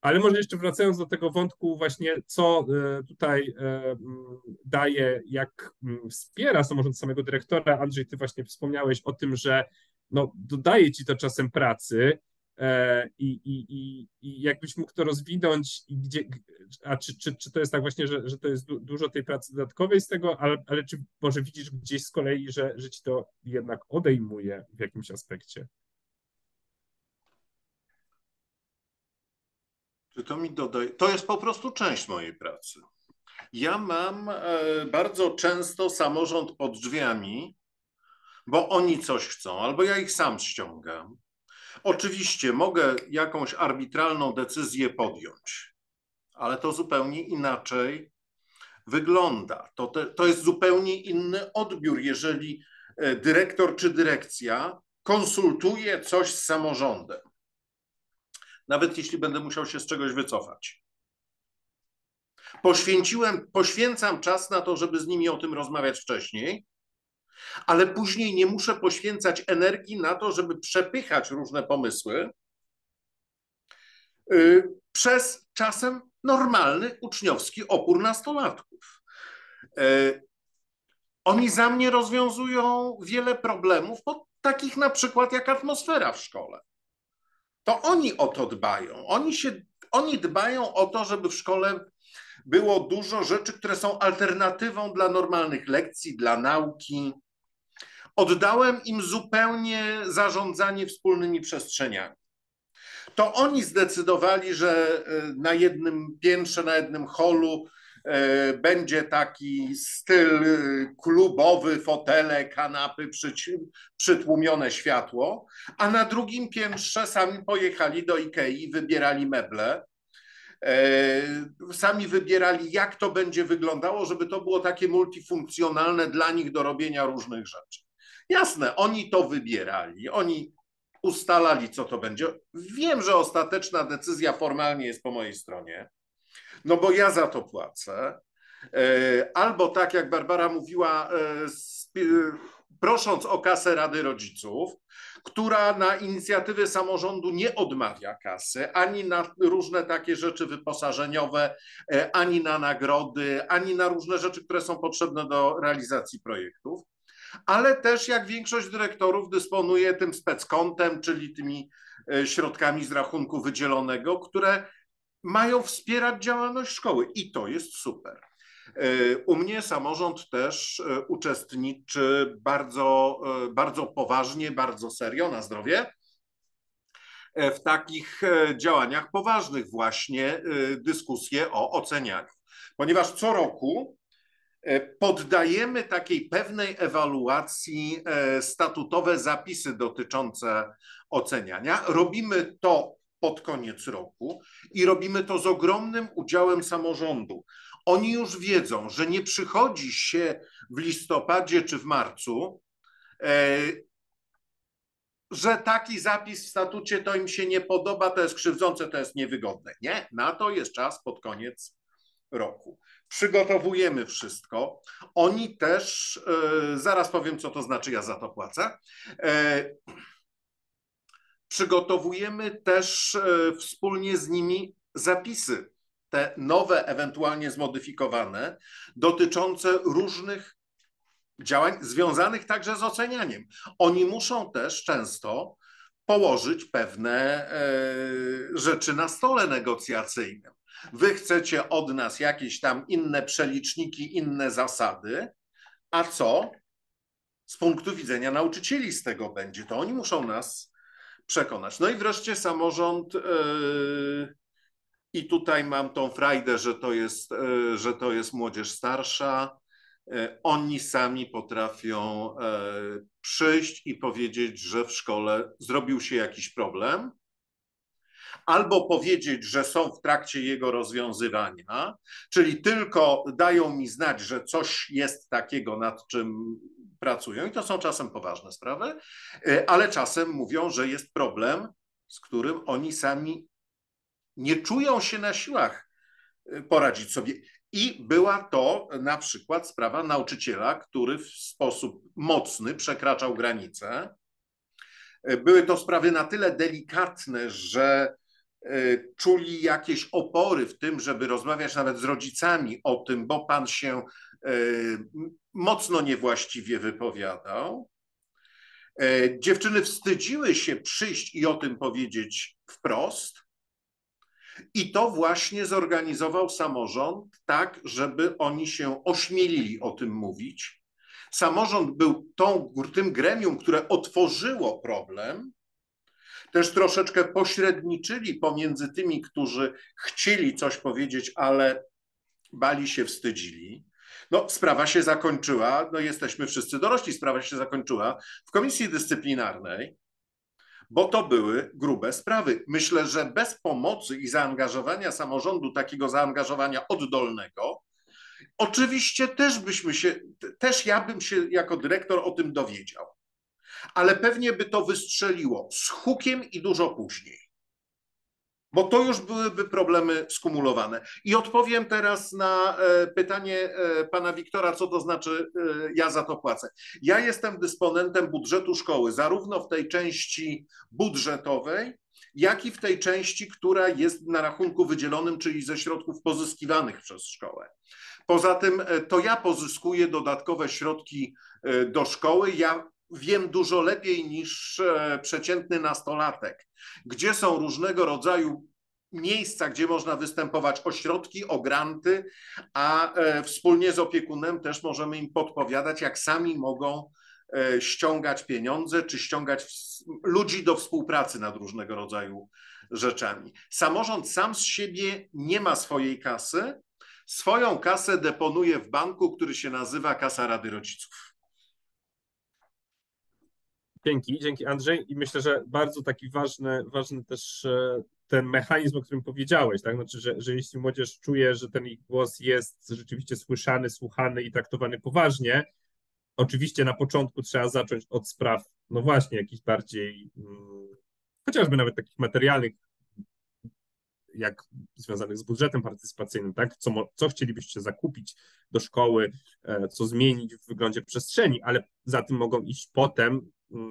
Ale może jeszcze wracając do tego wątku właśnie, co e, tutaj e, daje, jak m, wspiera samorząd samego dyrektora, Andrzej, ty właśnie wspomniałeś o tym, że no dodaje ci to czasem pracy, I, i, i, i jakbyś mógł to rozwinąć, i gdzie, a czy, czy, czy to jest tak właśnie, że, że to jest du, dużo tej pracy dodatkowej z tego, ale, ale czy może widzisz gdzieś z kolei, że, że ci to jednak odejmuje w jakimś aspekcie? Czy to mi dodaje? To jest po prostu część mojej pracy. Ja mam bardzo często samorząd pod drzwiami, bo oni coś chcą, albo ja ich sam ściągam. Oczywiście mogę jakąś arbitralną decyzję podjąć, ale to zupełnie inaczej wygląda. To, te, to jest zupełnie inny odbiór, jeżeli dyrektor czy dyrekcja konsultuje coś z samorządem. Nawet jeśli będę musiał się z czegoś wycofać. Poświęciłem, poświęcam czas na to, żeby z nimi o tym rozmawiać wcześniej, ale później nie muszę poświęcać energii na to, żeby przepychać różne pomysły yy, przez czasem normalny uczniowski opór nastolatków. Yy, oni za mnie rozwiązują wiele problemów, takich na przykład jak atmosfera w szkole. To oni o to dbają. Oni, się, oni dbają o to, żeby w szkole było dużo rzeczy, które są alternatywą dla normalnych lekcji, dla nauki. Oddałem im zupełnie zarządzanie wspólnymi przestrzeniami. To oni zdecydowali, że na jednym piętrze, na jednym holu będzie taki styl klubowy, fotele, kanapy, przytłumione światło, a na drugim piętrze sami pojechali do Ikei, wybierali meble. Sami wybierali, jak to będzie wyglądało, żeby to było takie multifunkcjonalne dla nich do robienia różnych rzeczy. Jasne, oni to wybierali, oni ustalali, co to będzie. Wiem, że ostateczna decyzja formalnie jest po mojej stronie, no bo ja za to płacę. Albo tak, jak Barbara mówiła, prosząc o kasę Rady Rodziców, która na inicjatywy samorządu nie odmawia kasy, ani na różne takie rzeczy wyposażeniowe, ani na nagrody, ani na różne rzeczy, które są potrzebne do realizacji projektów, ale też jak większość dyrektorów dysponuje tym speckontem, czyli tymi środkami z rachunku wydzielonego, które mają wspierać działalność szkoły i to jest super. U mnie samorząd też uczestniczy bardzo, bardzo poważnie, bardzo serio, na zdrowie, w takich działaniach poważnych właśnie dyskusje o ocenianiu. Ponieważ co roku poddajemy takiej pewnej ewaluacji statutowe zapisy dotyczące oceniania. Robimy to pod koniec roku i robimy to z ogromnym udziałem samorządu. Oni już wiedzą, że nie przychodzi się w listopadzie czy w marcu, że taki zapis w statucie to im się nie podoba, to jest krzywdzące, to jest niewygodne. Nie, na to jest czas pod koniec roku. Przygotowujemy wszystko. Oni też, zaraz powiem, co to znaczy, ja za to płacę. Przygotowujemy też wspólnie z nimi zapisy, te nowe, ewentualnie zmodyfikowane, dotyczące różnych działań związanych także z ocenianiem. Oni muszą też często położyć pewne rzeczy na stole negocjacyjnym. Wy chcecie od nas jakieś tam inne przeliczniki, inne zasady, a co z punktu widzenia nauczycieli z tego będzie? To oni muszą nas przekonać. No i wreszcie samorząd, yy, i tutaj mam tą frajdę, że to jest, yy, że to jest młodzież starsza. Yy, oni sami potrafią yy, przyjść i powiedzieć, że w szkole zrobił się jakiś problem, albo powiedzieć, że są w trakcie jego rozwiązywania, czyli tylko dają mi znać, że coś jest takiego, nad czym pracują, i to są czasem poważne sprawy, ale czasem mówią, że jest problem, z którym oni sami nie czują się na siłach poradzić sobie. I była to na przykład sprawa nauczyciela, który w sposób mocny przekraczał granicę. Były to sprawy na tyle delikatne, że czuli jakieś opory w tym, żeby rozmawiać nawet z rodzicami o tym, bo pan się mocno niewłaściwie wypowiadał. Dziewczyny wstydziły się przyjść i o tym powiedzieć wprost. I to właśnie zorganizował samorząd tak, żeby oni się ośmielili o tym mówić. Samorząd był tą, tym gremium, które otworzyło problem. Też troszeczkę pośredniczyli pomiędzy tymi, którzy chcieli coś powiedzieć, ale bali się, wstydzili. No, sprawa się zakończyła, no jesteśmy wszyscy dorośli, sprawa się zakończyła w komisji dyscyplinarnej, bo to były grube sprawy. Myślę, że bez pomocy i zaangażowania samorządu, takiego zaangażowania oddolnego, oczywiście też byśmy się, też ja bym się jako dyrektor o tym dowiedział, ale pewnie by to wystrzeliło z hukiem i dużo później, bo to już byłyby problemy skumulowane. I odpowiem teraz na pytanie pana Wiktora, co to znaczy ja za to płacę. Ja jestem dysponentem budżetu szkoły, zarówno w tej części budżetowej, jak i w tej części, która jest na rachunku wydzielonym, czyli ze środków pozyskiwanych przez szkołę. Poza tym to ja pozyskuję dodatkowe środki do szkoły. Ja wiem dużo lepiej niż przeciętny nastolatek, gdzie są różnego rodzaju miejsca, gdzie można występować o środki, o granty, a wspólnie z opiekunem też możemy im podpowiadać, jak sami mogą ściągać pieniądze, czy ściągać ludzi do współpracy nad różnego rodzaju rzeczami. Samorząd sam z siebie nie ma swojej kasy. Swoją kasę deponuje w banku, który się nazywa Kasa Rady Rodziców. Dzięki, dzięki Andrzej. I myślę, że bardzo taki ważny, ważny też ten mechanizm, o którym powiedziałeś, tak? Znaczy, że, że jeśli młodzież czuje, że ten ich głos jest rzeczywiście słyszany, słuchany i traktowany poważnie, oczywiście na początku trzeba zacząć od spraw, no właśnie, jakichś bardziej, hmm, chociażby nawet takich materialnych, jak związanych z budżetem partycypacyjnym, tak? Co, co chcielibyście zakupić do szkoły, co zmienić w wyglądzie przestrzeni, ale za tym mogą iść potem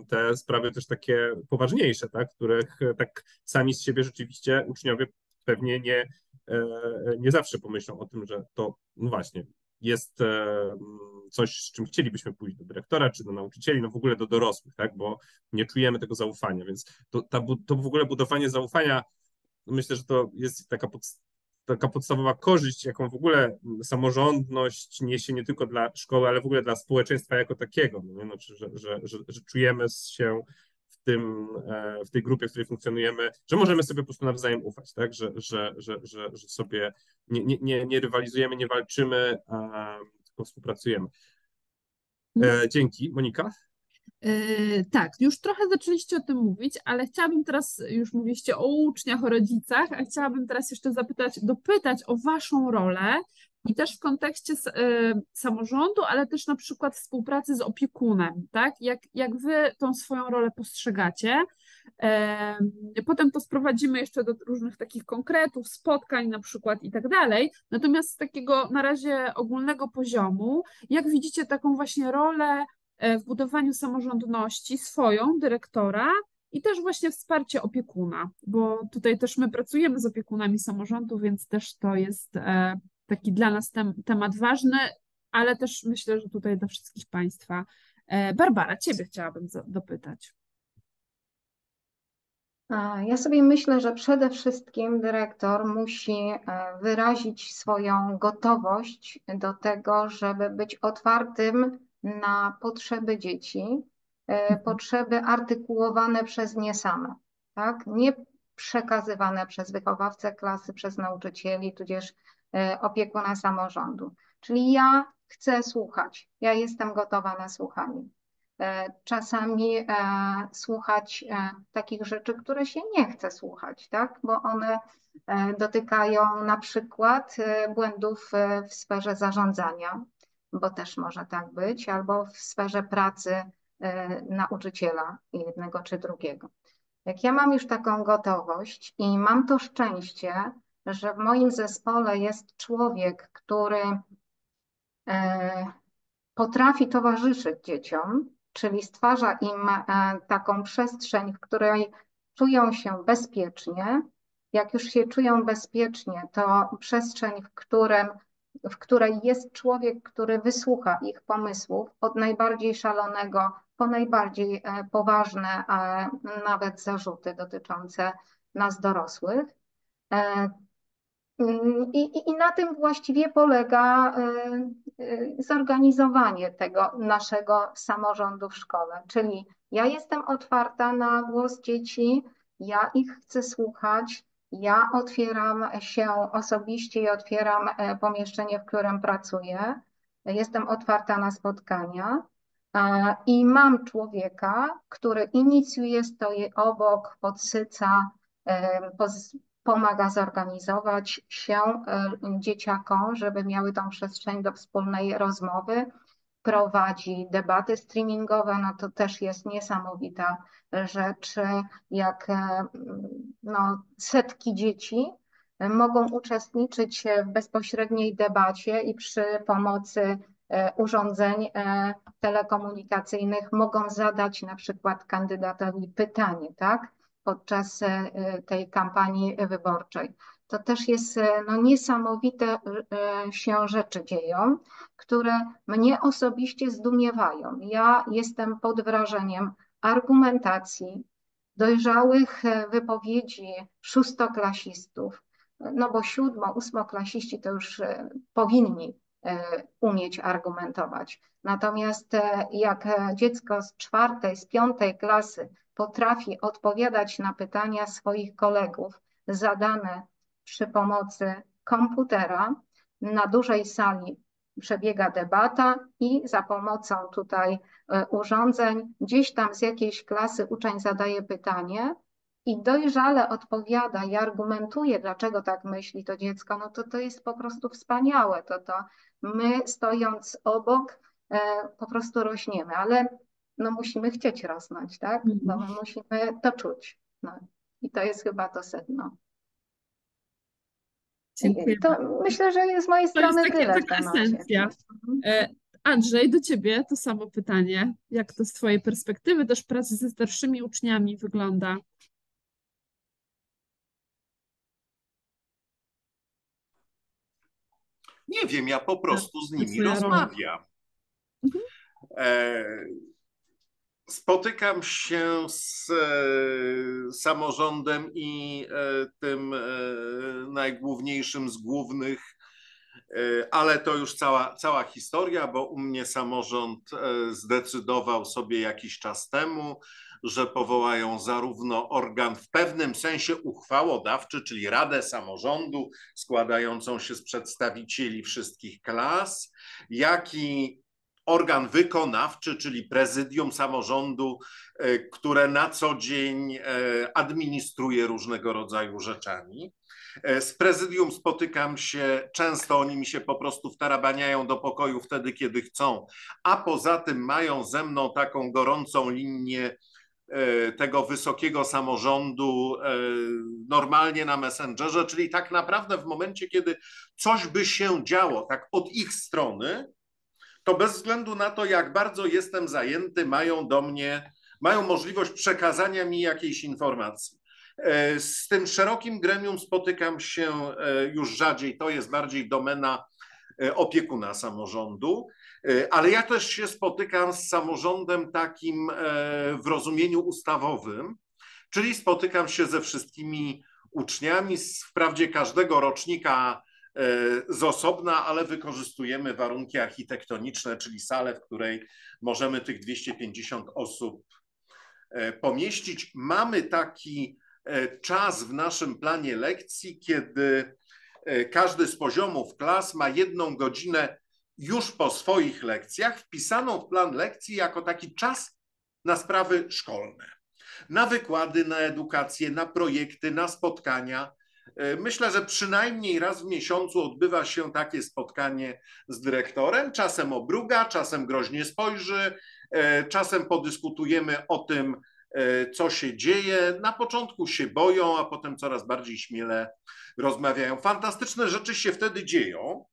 te sprawy też takie poważniejsze, tak? Których tak sami z siebie rzeczywiście uczniowie pewnie nie, nie zawsze pomyślą o tym, że to no właśnie jest coś, z czym chcielibyśmy pójść do dyrektora czy do nauczycieli, no w ogóle do dorosłych, tak? Bo nie czujemy tego zaufania, więc to, ta, to w ogóle budowanie zaufania, myślę, że to jest taka, pod, taka podstawowa korzyść, jaką w ogóle samorządność niesie nie tylko dla szkoły, ale w ogóle dla społeczeństwa jako takiego, no, no, że, że, że, że czujemy się w, tym, w tej grupie, w której funkcjonujemy, że możemy sobie po prostu nawzajem ufać, tak? że, że, że, że, że sobie nie, nie, nie rywalizujemy, nie walczymy, a tylko współpracujemy. E, dzięki. Monika? Tak, już trochę zaczęliście o tym mówić, ale chciałabym teraz, już mówiliście o uczniach, o rodzicach, a chciałabym teraz jeszcze zapytać, dopytać o waszą rolę i też w kontekście samorządu, ale też na przykład współpracy z opiekunem, tak? Jak, jak wy tą swoją rolę postrzegacie? Potem to sprowadzimy jeszcze do różnych takich konkretów, spotkań na przykład i tak dalej, natomiast z takiego na razie ogólnego poziomu, jak widzicie taką właśnie rolę w budowaniu samorządności swoją, dyrektora i też właśnie wsparcie opiekuna, bo tutaj też my pracujemy z opiekunami samorządu, więc też to jest taki dla nas tem- temat ważny, ale też myślę, że tutaj dla wszystkich Państwa. Barbara, Ciebie chciałabym dopytać. Ja sobie myślę, że przede wszystkim dyrektor musi wyrazić swoją gotowość do tego, żeby być otwartym na potrzeby dzieci, potrzeby artykułowane przez nie same, tak? Nie przekazywane przez wychowawcę klasy, przez nauczycieli, tudzież opiekuna samorządu. Czyli ja chcę słuchać, ja jestem gotowa na słuchanie. Czasami słuchać takich rzeczy, które się nie chce słuchać, tak? Bo one dotykają na przykład błędów w sferze zarządzania, bo też może tak być, albo w sferze pracy nauczyciela jednego czy drugiego. Jak ja mam już taką gotowość i mam to szczęście, że w moim zespole jest człowiek, który potrafi towarzyszyć dzieciom, czyli stwarza im taką przestrzeń, w której czują się bezpiecznie. Jak już się czują bezpiecznie, to przestrzeń, w którym w której jest człowiek, który wysłucha ich pomysłów, od najbardziej szalonego po najbardziej poważne, a nawet zarzuty dotyczące nas dorosłych. I, i, i na tym właściwie polega zorganizowanie tego naszego samorządu w szkole. Czyli ja jestem otwarta na głos dzieci, ja ich chcę słuchać, ja otwieram się osobiście i otwieram pomieszczenie, w którym pracuję. Jestem otwarta na spotkania i mam człowieka, który inicjuje, stoi obok, podsyca, pomaga zorganizować się dzieciakom, żeby miały tą przestrzeń do wspólnej rozmowy. Prowadzi debaty streamingowe, no to też jest niesamowita rzecz, jak no, setki dzieci mogą uczestniczyć w bezpośredniej debacie i przy pomocy urządzeń telekomunikacyjnych mogą zadać na przykład kandydatowi pytanie, tak, podczas tej kampanii wyborczej. To też jest no, niesamowite się rzeczy dzieją, które mnie osobiście zdumiewają. Ja jestem pod wrażeniem argumentacji, dojrzałych wypowiedzi szóstoklasistów, no bo siódmo, ósmoklasiści to już powinni umieć argumentować. Natomiast jak dziecko z czwartej, z piątej klasy potrafi odpowiadać na pytania swoich kolegów zadane przy pomocy komputera, na dużej sali przebiega debata i za pomocą tutaj urządzeń gdzieś tam z jakiejś klasy uczeń zadaje pytanie i dojrzale odpowiada i argumentuje, dlaczego tak myśli to dziecko, no to to jest po prostu wspaniałe. To, to my stojąc obok po prostu rośniemy, ale no musimy chcieć rosnąć, tak? Bo my musimy to czuć. No. I to jest chyba to sedno. To myślę, że z mojej strony to jest taka esencja. Andrzej, do Ciebie to samo pytanie. Jak to z Twojej perspektywy też pracy ze starszymi uczniami wygląda? Nie wiem, ja po prostu z nimi rozmawiam. Mhm. Spotykam się z e, samorządem i e, tym e, najgłówniejszym z głównych, e, ale to już cała, cała historia, bo u mnie samorząd e, zdecydował sobie jakiś czas temu, że powołają zarówno organ w pewnym sensie uchwałodawczy, czyli Radę Samorządu składającą się z przedstawicieli wszystkich klas, jak i organ wykonawczy, czyli prezydium samorządu, które na co dzień administruje różnego rodzaju rzeczami. Z prezydium spotykam się często, oni mi się po prostu wtarabaniają do pokoju wtedy, kiedy chcą, a poza tym mają ze mną taką gorącą linię tego wysokiego samorządu normalnie na Messengerze, czyli tak naprawdę w momencie, kiedy coś by się działo tak od ich strony, to bez względu na to, jak bardzo jestem zajęty, mają do mnie, mają możliwość przekazania mi jakiejś informacji. Z tym szerokim gremium spotykam się już rzadziej, to jest bardziej domena opiekuna samorządu, ale ja też się spotykam z samorządem takim w rozumieniu ustawowym, czyli spotykam się ze wszystkimi uczniami, wprawdzie każdego rocznika z osobna, ale wykorzystujemy warunki architektoniczne, czyli salę, w której możemy tych dwieście pięćdziesiąt osób pomieścić. Mamy taki czas w naszym planie lekcji, kiedy każdy z poziomów klas ma jedną godzinę już po swoich lekcjach wpisaną w plan lekcji jako taki czas na sprawy szkolne, na wykłady, na edukację, na projekty, na spotkania. Myślę, że przynajmniej raz w miesiącu odbywa się takie spotkanie z dyrektorem, czasem obruga, czasem groźnie spojrzy, czasem podyskutujemy o tym, co się dzieje. Na początku się boją, a potem coraz bardziej śmiele rozmawiają. Fantastyczne rzeczy się wtedy dzieją,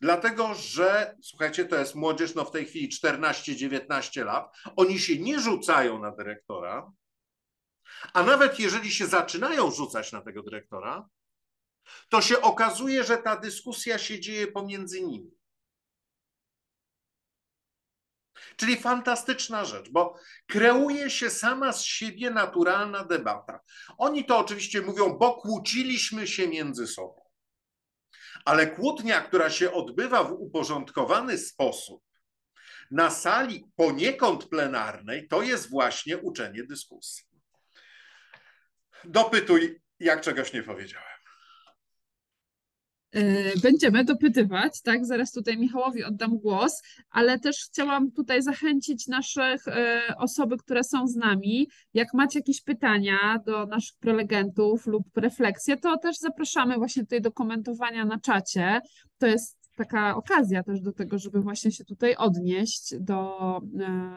dlatego że, słuchajcie, to jest młodzież, no w tej chwili czternaście dziewiętnaście lat, oni się nie rzucają na dyrektora, a nawet jeżeli się zaczynają rzucać na tego dyrektora, to się okazuje, że ta dyskusja się dzieje pomiędzy nimi. Czyli fantastyczna rzecz, bo kreuje się sama z siebie naturalna debata. Oni to oczywiście mówią, bo kłóciliśmy się między sobą. Ale kłótnia, która się odbywa w uporządkowany sposób na sali poniekąd plenarnej, to jest właśnie uczenie dyskusji. Dopytuj, jak czegoś nie powiedziałem. Będziemy dopytywać, tak? Zaraz tutaj Michałowi oddam głos, ale też chciałam tutaj zachęcić naszych osoby, które są z nami. Jak macie jakieś pytania do naszych prelegentów lub refleksje, to też zapraszamy właśnie tutaj do komentowania na czacie. To jest taka okazja też do tego, żeby właśnie się tutaj odnieść do,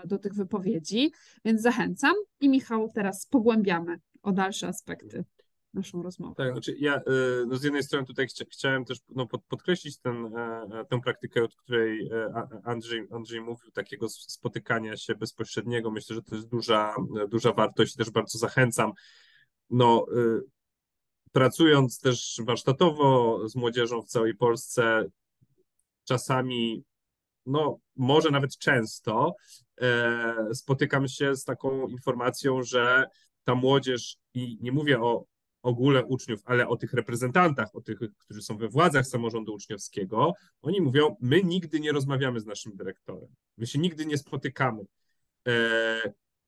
do tych wypowiedzi, więc zachęcam. I Michał, teraz pogłębiamy o dalsze aspekty naszą rozmowę. Tak, znaczy ja no z jednej strony tutaj chcia, chciałem też no pod, podkreślić ten, tę praktykę, od której Andrzej, Andrzej mówił, takiego spotykania się bezpośredniego. Myślę, że to jest duża, duża wartość i też bardzo zachęcam. No, pracując też warsztatowo z młodzieżą w całej Polsce, czasami, no może nawet często, spotykam się z taką informacją, że ta młodzież, i nie mówię o ogóle uczniów, ale o tych reprezentantach, o tych, którzy są we władzach samorządu uczniowskiego, oni mówią, my nigdy nie rozmawiamy z naszym dyrektorem, my się nigdy nie spotykamy.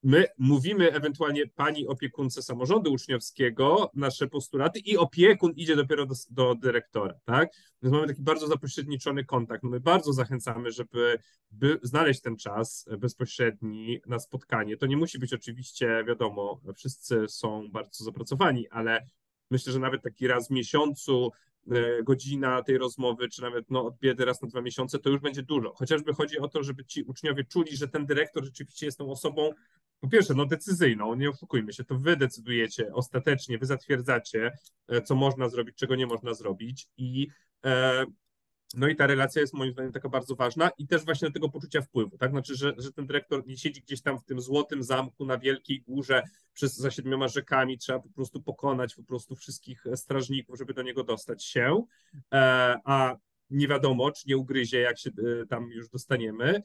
My mówimy ewentualnie pani opiekunce samorządu uczniowskiego nasze postulaty i opiekun idzie dopiero do, do dyrektora, tak? Więc mamy taki bardzo zapośredniczony kontakt. No my bardzo zachęcamy, żeby by znaleźć ten czas bezpośredni na spotkanie. To nie musi być oczywiście, wiadomo, wszyscy są bardzo zapracowani, ale myślę, że nawet taki raz w miesiącu godzina tej rozmowy, czy nawet no, od biedy raz na dwa miesiące, to już będzie dużo. Chociażby chodzi o to, żeby ci uczniowie czuli, że ten dyrektor rzeczywiście jest tą osobą, po pierwsze, no decyzyjną, nie oszukujmy się, to wy decydujecie ostatecznie, wy zatwierdzacie, co można zrobić, czego nie można zrobić i no i ta relacja jest moim zdaniem taka bardzo ważna i też właśnie do tego poczucia wpływu, tak, znaczy, że, że ten dyrektor nie siedzi gdzieś tam w tym złotym zamku na wielkiej górze przez, za siedmioma rzekami, trzeba po prostu pokonać po prostu wszystkich strażników, żeby do niego dostać się, a nie wiadomo, czy nie ugryzie, jak się tam już dostaniemy.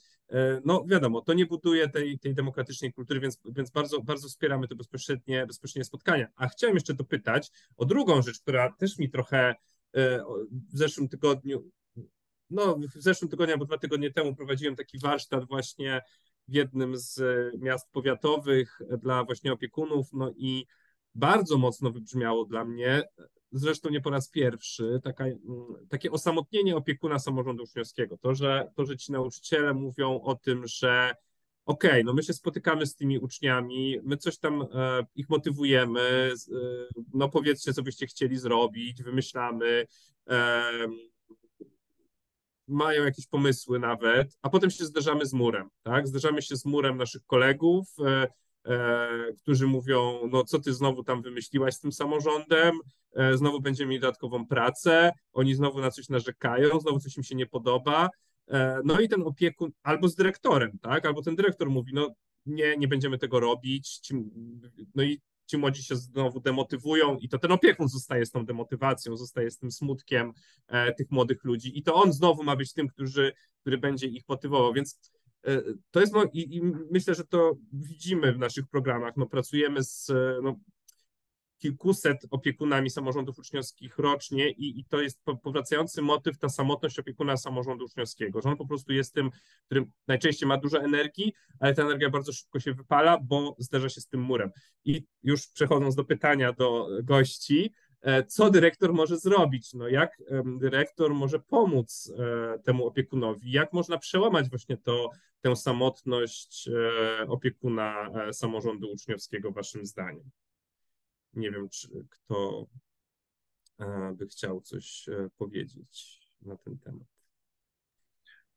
No wiadomo, to nie buduje tej, tej demokratycznej kultury, więc, więc bardzo, bardzo wspieramy to bezpośrednie, bezpośrednie spotkania. A chciałem jeszcze dopytać o drugą rzecz, która też mi trochę w zeszłym tygodniu, no w zeszłym tygodniu albo dwa tygodnie temu prowadziłem taki warsztat właśnie w jednym z miast powiatowych dla właśnie opiekunów, no i bardzo mocno wybrzmiało dla mnie zresztą nie po raz pierwszy, taka, takie osamotnienie opiekuna samorządu uczniowskiego. To że, to, że ci nauczyciele mówią o tym, że okej, okay, no my się spotykamy z tymi uczniami, my coś tam e, ich motywujemy, z, e, no powiedzcie, co byście chcieli zrobić, wymyślamy, e, mają jakieś pomysły nawet, a potem się zderzamy z murem, tak? Zderzamy się z murem naszych kolegów, e, E, którzy mówią, no co ty znowu tam wymyśliłaś z tym samorządem, e, znowu będziemy mieli dodatkową pracę, oni znowu na coś narzekają, znowu coś im się nie podoba, e, no i ten opiekun, albo z dyrektorem, tak, albo ten dyrektor mówi, no nie, nie będziemy tego robić, ci, no i ci młodzi się znowu demotywują i to ten opiekun zostaje z tą demotywacją, zostaje z tym smutkiem e, tych młodych ludzi i to on znowu ma być tym, który, który będzie ich motywował, więc to jest, no i, i myślę, że to widzimy w naszych programach, no pracujemy z no, kilkuset opiekunami samorządów uczniowskich rocznie i, i to jest powracający motyw, ta samotność opiekuna samorządu uczniowskiego, że on po prostu jest tym, którym najczęściej ma dużo energii, ale ta energia bardzo szybko się wypala, bo zderza się z tym murem. I już przechodząc do pytania do gości, co dyrektor może zrobić, no jak dyrektor może pomóc temu opiekunowi, jak można przełamać właśnie to, tę samotność opiekuna samorządu uczniowskiego waszym zdaniem? Nie wiem, czy kto by chciał coś powiedzieć na ten temat.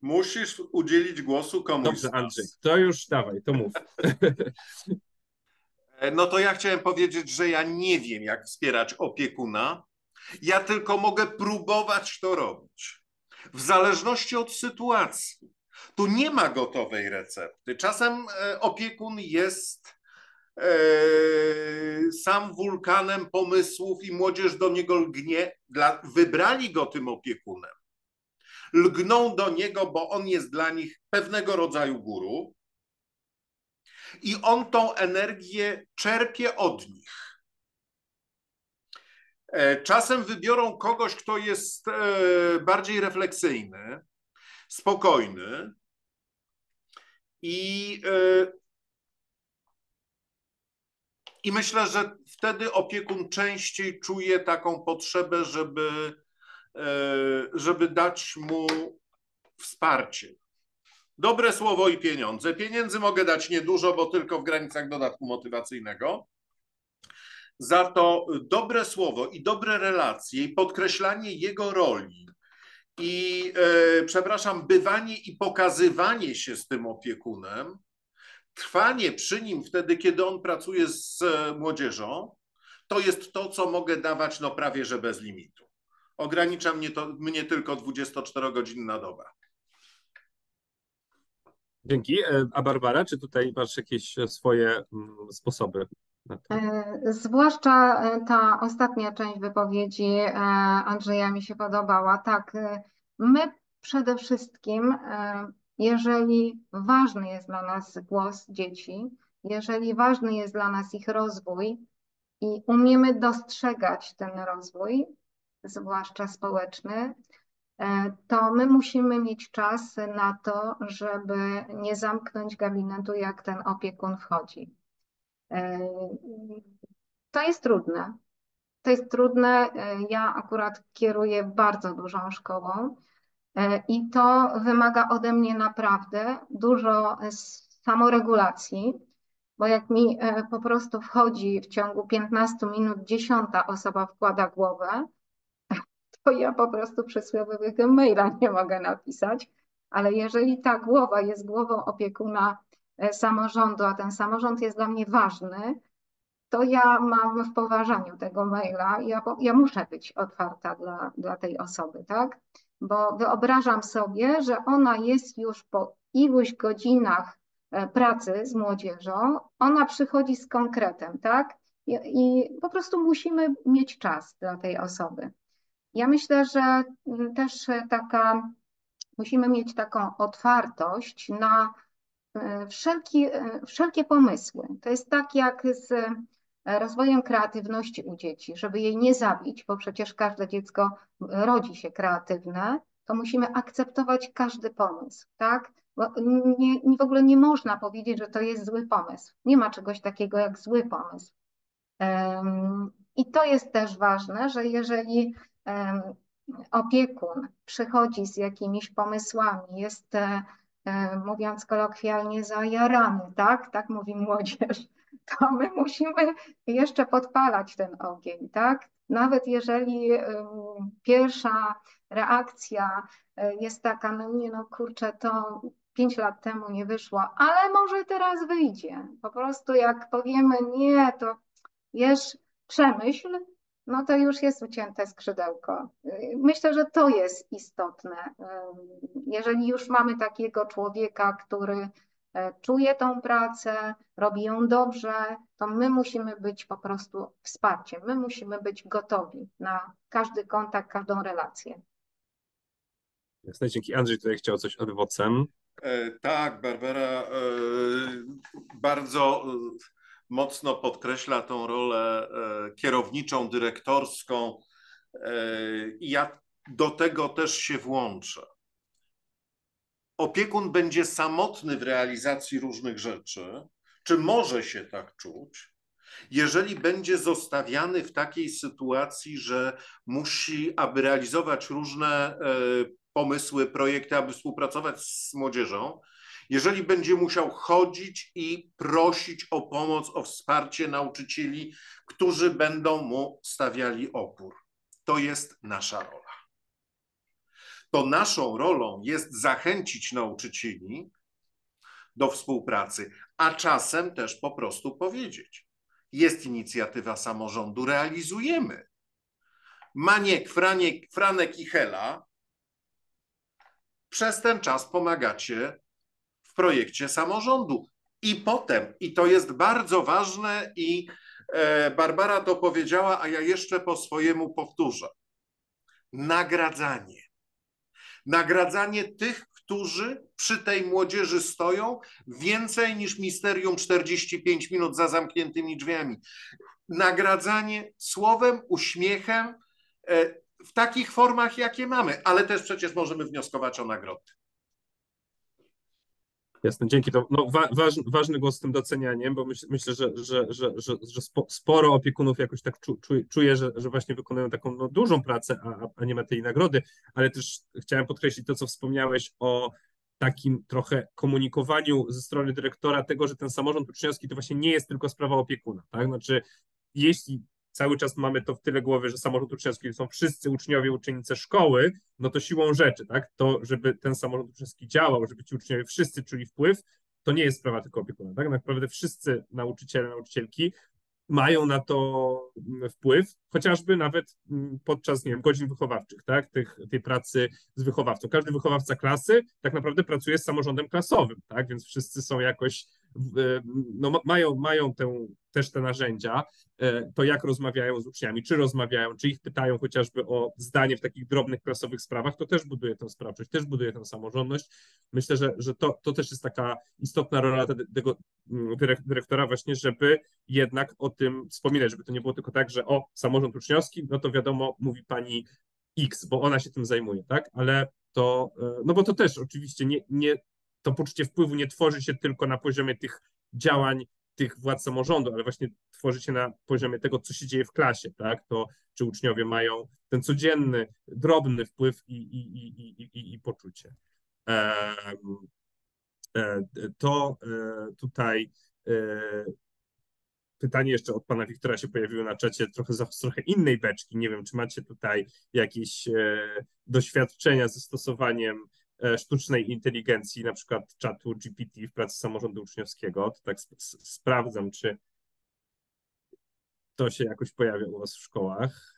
Musisz udzielić głosu komuś. Dobrze, Andrzej, to już dawaj, to mów. No to ja chciałem powiedzieć, że ja nie wiem, jak wspierać opiekuna. Ja tylko mogę próbować to robić. W zależności od sytuacji. Tu nie ma gotowej recepty. Czasem opiekun jest yy, sam wulkanem pomysłów i młodzież do niego lgnie. Dla, wybrali go tym opiekunem. Lgną do niego, bo on jest dla nich pewnego rodzaju guru. I on tą energię czerpie od nich. Czasem wybiorą kogoś, kto jest bardziej refleksyjny, spokojny i, i myślę, że wtedy opiekun częściej czuje taką potrzebę, żeby, żeby dać mu wsparcie. Dobre słowo i pieniądze. Pieniędzy mogę dać niedużo, bo tylko w granicach dodatku motywacyjnego. Za to dobre słowo i dobre relacje i podkreślanie jego roli i, yy, przepraszam, bywanie i pokazywanie się z tym opiekunem, trwanie przy nim wtedy, kiedy on pracuje z młodzieżą, to jest to, co mogę dawać no prawie że bez limitu. Ogranicza mnie, to, mnie tylko dwudziestoczterogodzinna doba. Dzięki. A Barbara, czy tutaj masz jakieś swoje sposoby na to? Zwłaszcza ta ostatnia część wypowiedzi Andrzeja mi się podobała. Tak, my przede wszystkim, jeżeli ważny jest dla nas głos dzieci, jeżeli ważny jest dla nas ich rozwój i umiemy dostrzegać ten rozwój, zwłaszcza społeczny, to my musimy mieć czas na to, żeby nie zamknąć gabinetu, jak ten opiekun wchodzi. To jest trudne. To jest trudne. Ja akurat kieruję bardzo dużą szkołą i to wymaga ode mnie naprawdę dużo samoregulacji, bo jak mi po prostu wchodzi w ciągu piętnastu minut dziesiąta osoba wkłada głowę, to ja po prostu przysłowiowego maila nie mogę napisać, ale jeżeli ta głowa jest głową opiekuna samorządu, a ten samorząd jest dla mnie ważny, to ja mam w poważaniu tego maila, ja, ja muszę być otwarta dla, dla tej osoby, tak? Bo wyobrażam sobie, że ona jest już po iluś godzinach pracy z młodzieżą, ona przychodzi z konkretem, tak? I, i po prostu musimy mieć czas dla tej osoby. Ja myślę, że też taka, musimy mieć taką otwartość na wszelki, wszelkie pomysły. To jest tak jak z rozwojem kreatywności u dzieci, żeby jej nie zabić, bo przecież każde dziecko rodzi się kreatywne, to musimy akceptować każdy pomysł, tak? Bo nie, nie, w ogóle nie można powiedzieć, że to jest zły pomysł. Nie ma czegoś takiego jak zły pomysł. Um, I to jest też ważne, że jeżeli opiekun przychodzi z jakimiś pomysłami, jest, mówiąc kolokwialnie, zajarany, tak, tak mówi młodzież, to my musimy jeszcze podpalać ten ogień, tak? Nawet jeżeli pierwsza reakcja jest taka, no nie, no kurczę, to pięć lat temu nie wyszło, ale może teraz wyjdzie. Po prostu jak powiemy nie, to wiesz, przemyśl, no to już jest ucięte skrzydełko. Myślę, że to jest istotne. Jeżeli już mamy takiego człowieka, który czuje tą pracę, robi ją dobrze, to my musimy być po prostu wsparciem. My musimy być gotowi na każdy kontakt, każdą relację. Jasne, dzięki. Andrzej tutaj chciał coś adwocem. E, tak, Barbara e, bardzo mocno podkreśla tą rolę e, kierowniczą, dyrektorską e, i ja do tego też się włączę. Opiekun będzie samotny w realizacji różnych rzeczy, czy może się tak czuć, jeżeli będzie zostawiany w takiej sytuacji, że musi, aby realizować różne y, pomysły, projekty, aby współpracować z młodzieżą, jeżeli będzie musiał chodzić i prosić o pomoc, o wsparcie nauczycieli, którzy będą mu stawiali opór. To jest nasza rola. To naszą rolą jest zachęcić nauczycieli do współpracy, a czasem też po prostu powiedzieć. Jest inicjatywa samorządu, realizujemy. Maniek, Franiek, Franek i Hela, przez ten czas pomagacie w projekcie samorządu. I potem, i to jest bardzo ważne i e, Barbara to powiedziała, a ja jeszcze po swojemu powtórzę. Nagradzanie. Nagradzanie tych, którzy przy tej młodzieży stoją, więcej niż misterium czterdzieści pięć minut za zamkniętymi drzwiami. Nagradzanie słowem, uśmiechem w takich formach, jakie mamy, ale też przecież możemy wnioskować o nagrody. Jasne, dzięki. To no, wa waż ważny głos z tym docenianiem, bo myśl, myślę, że, że, że, że, że sporo opiekunów jakoś tak czu czuje, że, że właśnie wykonują taką no, dużą pracę, a, a nie ma tej nagrody, ale też chciałem podkreślić to, co wspomniałeś o takim trochę komunikowaniu ze strony dyrektora tego, że ten samorząd uczniowski to właśnie nie jest tylko sprawa opiekuna, tak? Znaczy, jeśli cały czas mamy to w tyle głowy, że samorząd uczniowski są wszyscy uczniowie, uczennice szkoły, no to siłą rzeczy, tak, to żeby ten samorząd uczniowski działał, żeby ci uczniowie wszyscy czuli wpływ, to nie jest sprawa tylko opiekuna, tak, naprawdę wszyscy nauczyciele, nauczycielki mają na to wpływ, chociażby nawet podczas, nie wiem, godzin wychowawczych, tak, tych, tej pracy z wychowawcą. Każdy wychowawca klasy tak naprawdę pracuje z samorządem klasowym, tak, więc wszyscy są jakoś, no mają, mają tę, też te narzędzia, to jak rozmawiają z uczniami, czy rozmawiają, czy ich pytają chociażby o zdanie w takich drobnych klasowych sprawach, to też buduje tę sprawczość, też buduje tę samorządność. Myślę, że, że to, to też jest taka istotna rola tego dyrektora właśnie, żeby jednak o tym wspominać, żeby to nie było tylko tak, że o, samorząd uczniowski, no to wiadomo, mówi pani X, bo ona się tym zajmuje, tak, ale to, no bo to też oczywiście nie, nie to poczucie wpływu nie tworzy się tylko na poziomie tych działań, tych władz samorządu, ale właśnie tworzy się na poziomie tego, co się dzieje w klasie, tak? To czy uczniowie mają ten codzienny, drobny wpływ i, i, i, i, i poczucie. To tutaj pytanie jeszcze od pana Wiktora się pojawiło na czacie trochę z trochę innej beczki. Nie wiem, czy macie tutaj jakieś doświadczenia ze stosowaniem sztucznej inteligencji, na przykład czatu G P T w pracy samorządu uczniowskiego. To tak sp sprawdzam, czy to się jakoś pojawia u was w szkołach.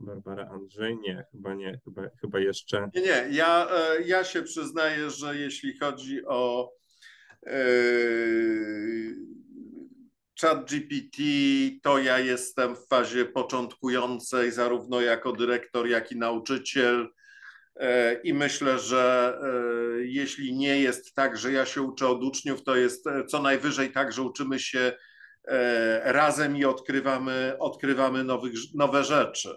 Barbara, Andrzej? Nie, chyba nie, chyba, chyba jeszcze. Nie, nie, ja, ja się przyznaję, że jeśli chodzi o yy, czat G P T, to ja jestem w fazie początkującej, zarówno jako dyrektor, jak i nauczyciel. I myślę, że jeśli nie jest tak, że ja się uczę od uczniów, to jest co najwyżej tak, że uczymy się razem i odkrywamy, odkrywamy nowych, nowe rzeczy.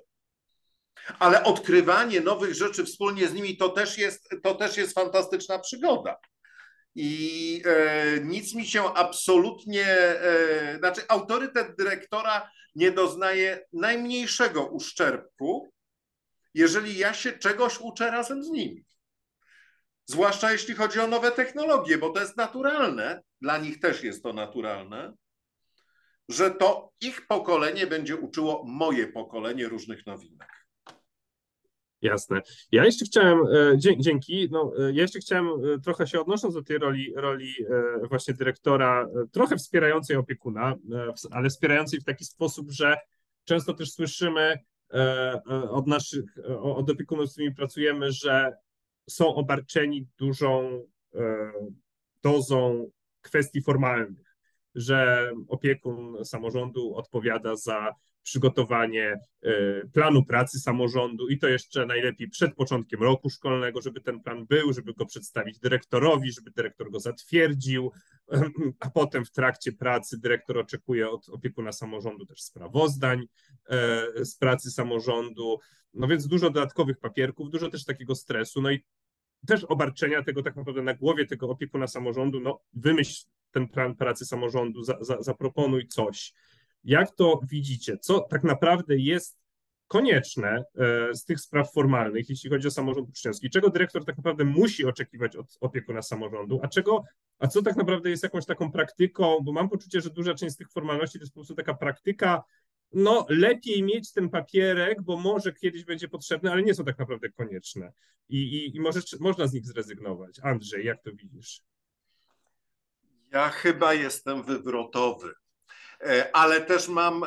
Ale odkrywanie nowych rzeczy wspólnie z nimi to też jest, to też jest fantastyczna przygoda. I e, nic mi się absolutnie, e, znaczy autorytet dyrektora nie doznaje najmniejszego uszczerbku, jeżeli ja się czegoś uczę razem z nimi. Zwłaszcza jeśli chodzi o nowe technologie, bo to jest naturalne, dla nich też jest to naturalne, że to ich pokolenie będzie uczyło moje pokolenie różnych nowinek. Jasne. Ja jeszcze chciałem, dzięki, no, ja jeszcze chciałem trochę się odnosząc do tej roli, roli właśnie dyrektora, trochę wspierającej opiekuna, ale wspierającej w taki sposób, że często też słyszymy od naszych, od opiekunów, z którymi pracujemy, że są obarczeni dużą dozą kwestii formalnych, że opiekun samorządu odpowiada za przygotowanie planu pracy samorządu i to jeszcze najlepiej przed początkiem roku szkolnego, żeby ten plan był, żeby go przedstawić dyrektorowi, żeby dyrektor go zatwierdził, a potem w trakcie pracy dyrektor oczekuje od opiekuna samorządu też sprawozdań z pracy samorządu, no więc dużo dodatkowych papierków, dużo też takiego stresu, no i też obarczenia tego tak naprawdę na głowie tego opiekuna samorządu, no wymyśl ten plan pracy samorządu, za, za, zaproponuj coś. Jak to widzicie? Co tak naprawdę jest konieczne z tych spraw formalnych, jeśli chodzi o samorząd uczniowski? Czego dyrektor tak naprawdę musi oczekiwać od opiekuna samorządu? A czego, a co tak naprawdę jest jakąś taką praktyką? Bo mam poczucie, że duża część z tych formalności to jest po prostu taka praktyka, no lepiej mieć ten papierek, bo może kiedyś będzie potrzebny, ale nie są tak naprawdę konieczne. I, i, i może, można z nich zrezygnować. Andrzej, jak to widzisz? Ja chyba jestem wywrotowy. Ale też mam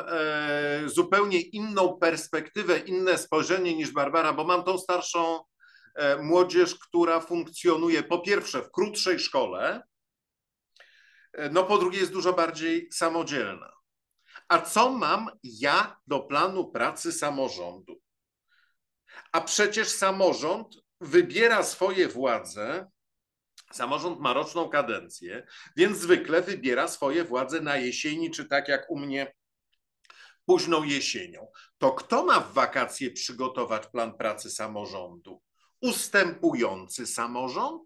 zupełnie inną perspektywę, inne spojrzenie niż Barbara, bo mam tą starszą młodzież, która funkcjonuje po pierwsze w krótszej szkole, no po drugie jest dużo bardziej samodzielna. A co mam ja do planu pracy samorządu? A przecież samorząd wybiera swoje władze. Samorząd ma roczną kadencję, więc zwykle wybiera swoje władze na jesieni, czy tak jak u mnie późną jesienią. To kto ma w wakacje przygotować plan pracy samorządu? Ustępujący samorząd,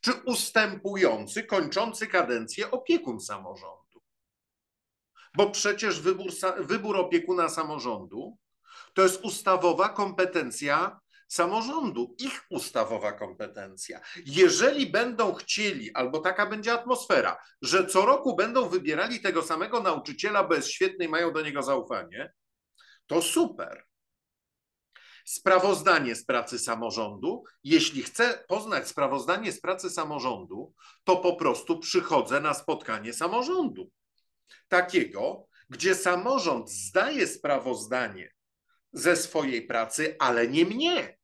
czy ustępujący, kończący kadencję opiekun samorządu? Bo przecież wybór, wybór opiekuna samorządu to jest ustawowa kompetencja samorządu, ich ustawowa kompetencja. Jeżeli będą chcieli, albo taka będzie atmosfera, że co roku będą wybierali tego samego nauczyciela, bo jest świetny i mają do niego zaufanie, to super. Sprawozdanie z pracy samorządu. Jeśli chcę poznać sprawozdanie z pracy samorządu, to po prostu przychodzę na spotkanie samorządu. Takiego, gdzie samorząd zdaje sprawozdanie ze swojej pracy, ale nie mnie,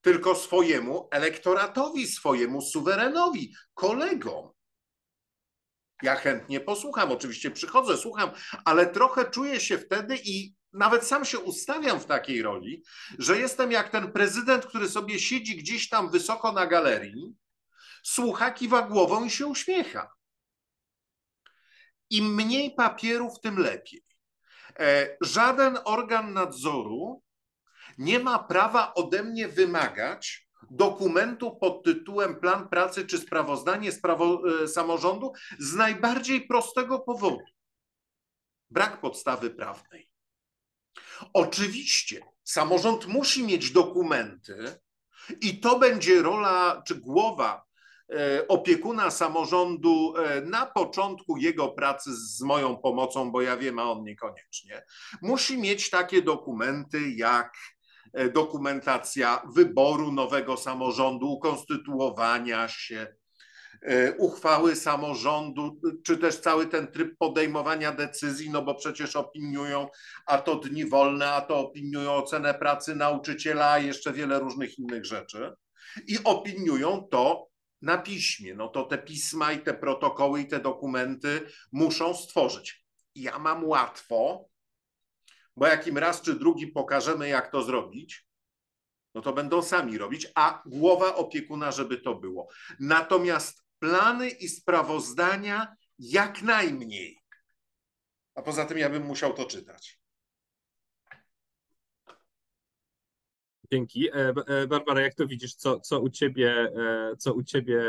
tylko swojemu elektoratowi, swojemu suwerenowi, kolegom. Ja chętnie posłucham, oczywiście przychodzę, słucham, ale trochę czuję się wtedy i nawet sam się ustawiam w takiej roli, że jestem jak ten prezydent, który sobie siedzi gdzieś tam wysoko na galerii, słucha, kiwa głową i się uśmiecha. Im mniej papierów, tym lepiej. Żaden organ nadzoru nie ma prawa ode mnie wymagać dokumentu pod tytułem plan pracy czy sprawozdanie sprawo samorządu z najbardziej prostego powodu. Brak podstawy prawnej. Oczywiście samorząd musi mieć dokumenty i to będzie rola czy głowa opiekuna samorządu na początku jego pracy z moją pomocą, bo ja wiem, a on niekoniecznie, musi mieć takie dokumenty jak dokumentacja wyboru nowego samorządu, ukonstytuowania się, uchwały samorządu, czy też cały ten tryb podejmowania decyzji, no bo przecież opiniują, a to dni wolne, a to opiniują ocenę pracy nauczyciela, a jeszcze wiele różnych innych rzeczy i opiniują to na piśmie, no to te pisma i te protokoły i te dokumenty muszą stworzyć. Ja mam łatwo, bo jakim raz czy drugi pokażemy, jak to zrobić, no to będą sami robić, a głowa opiekuna, żeby to było. Natomiast plany i sprawozdania jak najmniej. A poza tym ja bym musiał to czytać. Dzięki. Barbara, jak to widzisz, co, co, u ciebie, co u ciebie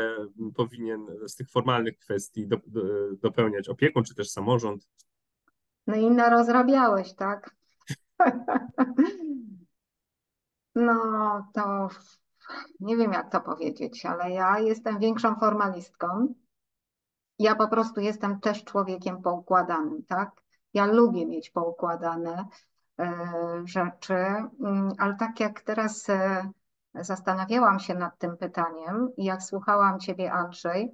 powinien z tych formalnych kwestii do, do, dopełniać opiekun, czy też samorząd? No i narozrabiałeś, tak? No to nie wiem, jak to powiedzieć, ale ja jestem większą formalistką. Ja po prostu jestem też człowiekiem poukładanym, tak? Ja lubię mieć poukładane rzeczy, ale tak jak teraz zastanawiałam się nad tym pytaniem i jak słuchałam ciebie, Andrzej,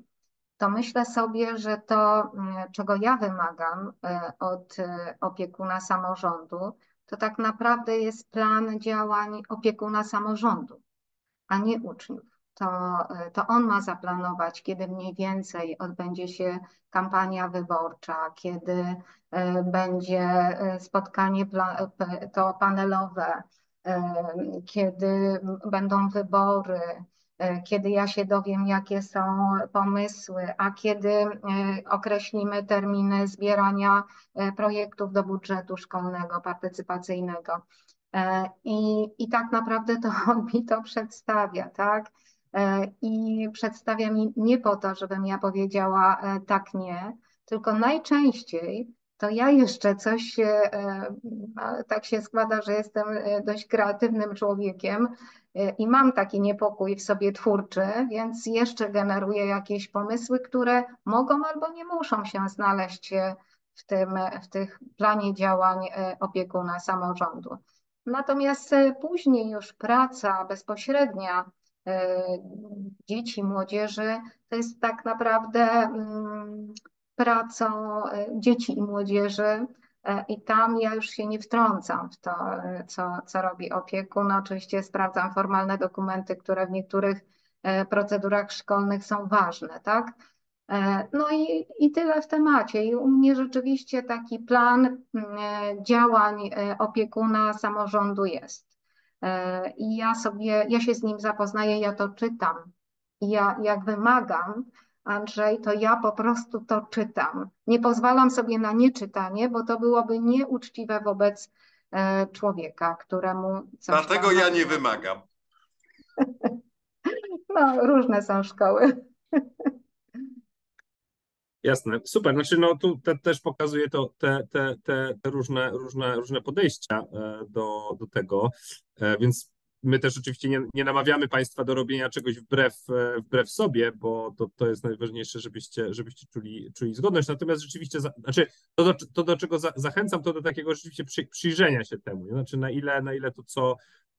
to myślę sobie, że to, czego ja wymagam od opiekuna samorządu, to tak naprawdę jest plan działań opiekuna samorządu, a nie uczniów. To, to on ma zaplanować, kiedy mniej więcej odbędzie się kampania wyborcza, kiedy będzie spotkanie to panelowe, kiedy będą wybory, kiedy ja się dowiem, jakie są pomysły, a kiedy określimy terminy zbierania projektów do budżetu szkolnego, partycypacyjnego. I, i tak naprawdę to on mi to przedstawia, tak? I przedstawia mi nie po to, żebym ja powiedziała tak, nie, tylko najczęściej to ja jeszcze coś, tak się składa, że jestem dość kreatywnym człowiekiem i mam taki niepokój w sobie twórczy, więc jeszcze generuję jakieś pomysły, które mogą albo nie muszą się znaleźć w tym, w tych planie działań opiekuna samorządu. Natomiast później już praca bezpośrednia dzieci, młodzieży, to jest tak naprawdę pracą dzieci i młodzieży i tam ja już się nie wtrącam w to, co, co robi opiekun. Oczywiście sprawdzam formalne dokumenty, które w niektórych procedurach szkolnych są ważne, tak? No i, i tyle w temacie. I u mnie rzeczywiście taki plan działań opiekuna samorządu jest. I ja sobie, ja się z nim zapoznaję, ja to czytam. I ja, jak wymagam, Andrzej, to ja po prostu to czytam. Nie pozwalam sobie na nieczytanie, bo to byłoby nieuczciwe wobec człowieka, któremu coś. Dlatego ja nie wymagam. No, różne są szkoły. Jasne, super. Znaczy, no tu te, też pokazuje to te, te, te różne, różne, różne podejścia do, do tego, więc my też oczywiście nie, nie namawiamy Państwa do robienia czegoś wbrew, wbrew sobie, bo to, to jest najważniejsze, żebyście, żebyście czuli, czuli zgodność. Natomiast rzeczywiście, znaczy to, do, to do czego za, zachęcam, to do takiego rzeczywiście przy, przyjrzenia się temu, znaczy na ile, na ile to, co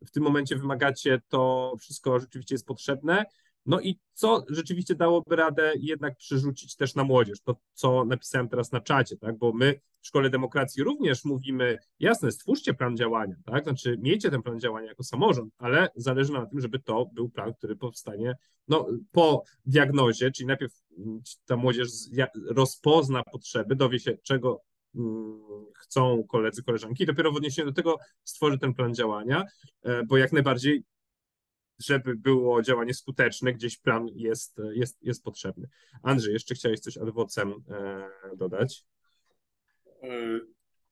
w tym momencie wymagacie, to wszystko rzeczywiście jest potrzebne. No i co rzeczywiście dałoby radę jednak przerzucić też na młodzież, to co napisałem teraz na czacie, tak, bo my w Szkole Demokracji również mówimy, jasne, stwórzcie plan działania, tak, znaczy miejcie ten plan działania jako samorząd, ale zależy nam na tym, żeby to był plan, który powstanie no, po diagnozie, czyli najpierw ta młodzież rozpozna potrzeby, dowie się, czego chcą koledzy, koleżanki, dopiero w odniesieniu do tego stworzy ten plan działania, bo jak najbardziej żeby było działanie skuteczne, gdzieś plan jest, jest, jest potrzebny. Andrzej, jeszcze chciałeś coś ad vocem dodać?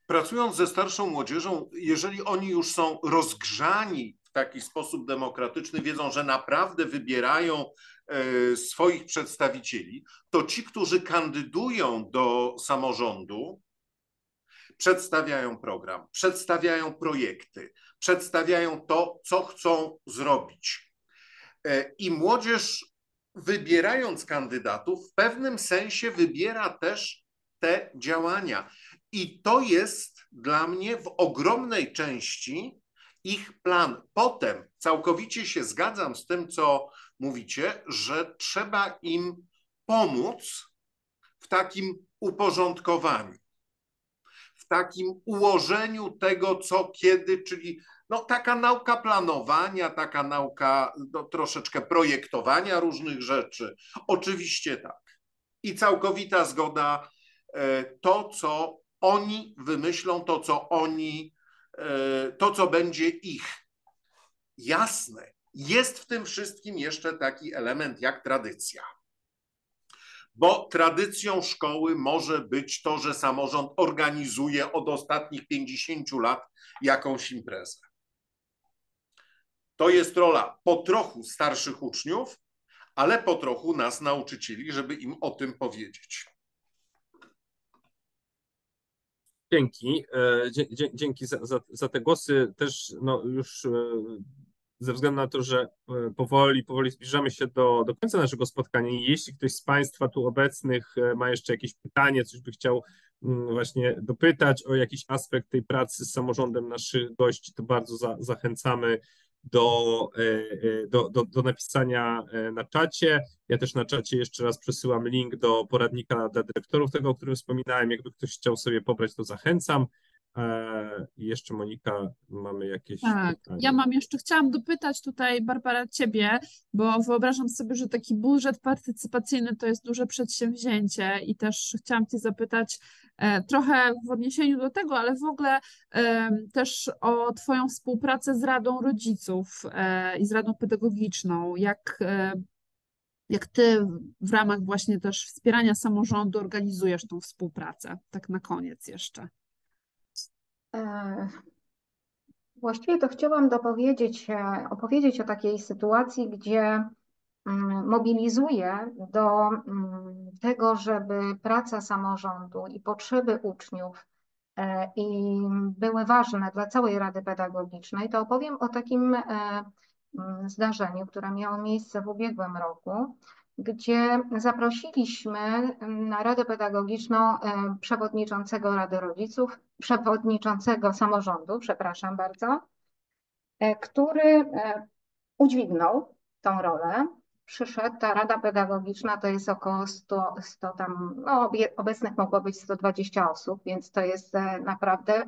Pracując ze starszą młodzieżą, jeżeli oni już są rozgrzani w taki sposób demokratyczny, wiedzą, że naprawdę wybierają swoich przedstawicieli, to ci, którzy kandydują do samorządu, przedstawiają program, przedstawiają projekty, przedstawiają to, co chcą zrobić. I młodzież, wybierając kandydatów, w pewnym sensie wybiera też te działania. I to jest dla mnie w ogromnej części ich plan. Potem całkowicie się zgadzam z tym, co mówicie, że trzeba im pomóc w takim uporządkowaniu, takim ułożeniu tego, co, kiedy, czyli no, taka nauka planowania, taka nauka no, troszeczkę projektowania różnych rzeczy. Oczywiście tak. I całkowita zgoda, to, co oni wymyślą, to, co oni, to, co będzie ich. Jasne, jest w tym wszystkim jeszcze taki element jak tradycja. Bo tradycją szkoły może być to, że samorząd organizuje od ostatnich pięćdziesięciu lat jakąś imprezę. To jest rola po trochu starszych uczniów, ale po trochu nas, nauczycieli, żeby im o tym powiedzieć. Dzięki. Dzięki za, za, za te głosy. Też no, już ze względu na to, że powoli, powoli zbliżamy się do, do końca naszego spotkania. Jeśli ktoś z Państwa tu obecnych ma jeszcze jakieś pytanie, coś by chciał właśnie dopytać o jakiś aspekt tej pracy z samorządem naszych gości, to bardzo za, zachęcamy do, do, do, do napisania na czacie. Ja też na czacie jeszcze raz przesyłam link do poradnika dla dyrektorów, tego, o którym wspominałem. Jakby ktoś chciał sobie pobrać, to zachęcam. I jeszcze Monika, mamy jakieś tak, pytanie. Ja mam jeszcze, chciałam dopytać tutaj Barbara Ciebie, bo wyobrażam sobie, że taki budżet partycypacyjny to jest duże przedsięwzięcie i też chciałam Cię zapytać e, trochę w odniesieniu do tego, ale w ogóle e, też o Twoją współpracę z Radą Rodziców e, i z Radą Pedagogiczną, jak e, jak Ty w ramach właśnie też wspierania samorządu organizujesz tą współpracę, tak na koniec jeszcze. Właściwie to chciałam dopowiedzieć, opowiedzieć o takiej sytuacji, gdzie mobilizuję do tego, żeby praca samorządu i potrzeby uczniów i były ważne dla całej Rady Pedagogicznej, to opowiem o takim zdarzeniu, które miało miejsce w ubiegłym roku, gdzie zaprosiliśmy na Radę Pedagogiczną przewodniczącego Rady Rodziców, przewodniczącego samorządu, przepraszam bardzo, który udźwignął tą rolę. Przyszedł, ta Rada Pedagogiczna to jest około stu, stu tam, no obecnych mogło być sto dwadzieścia osób, więc to jest naprawdę,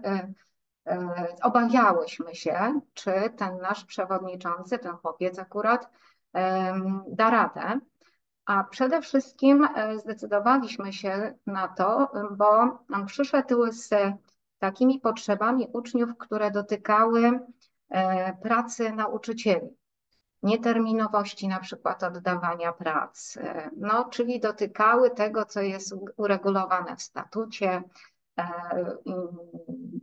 obawiałyśmy się, czy ten nasz przewodniczący, ten chłopiec akurat da radę. A przede wszystkim zdecydowaliśmy się na to, bo przyszedł z takimi potrzebami uczniów, które dotykały pracy nauczycieli, nieterminowości na przykład oddawania prac, no, czyli dotykały tego, co jest uregulowane w statucie,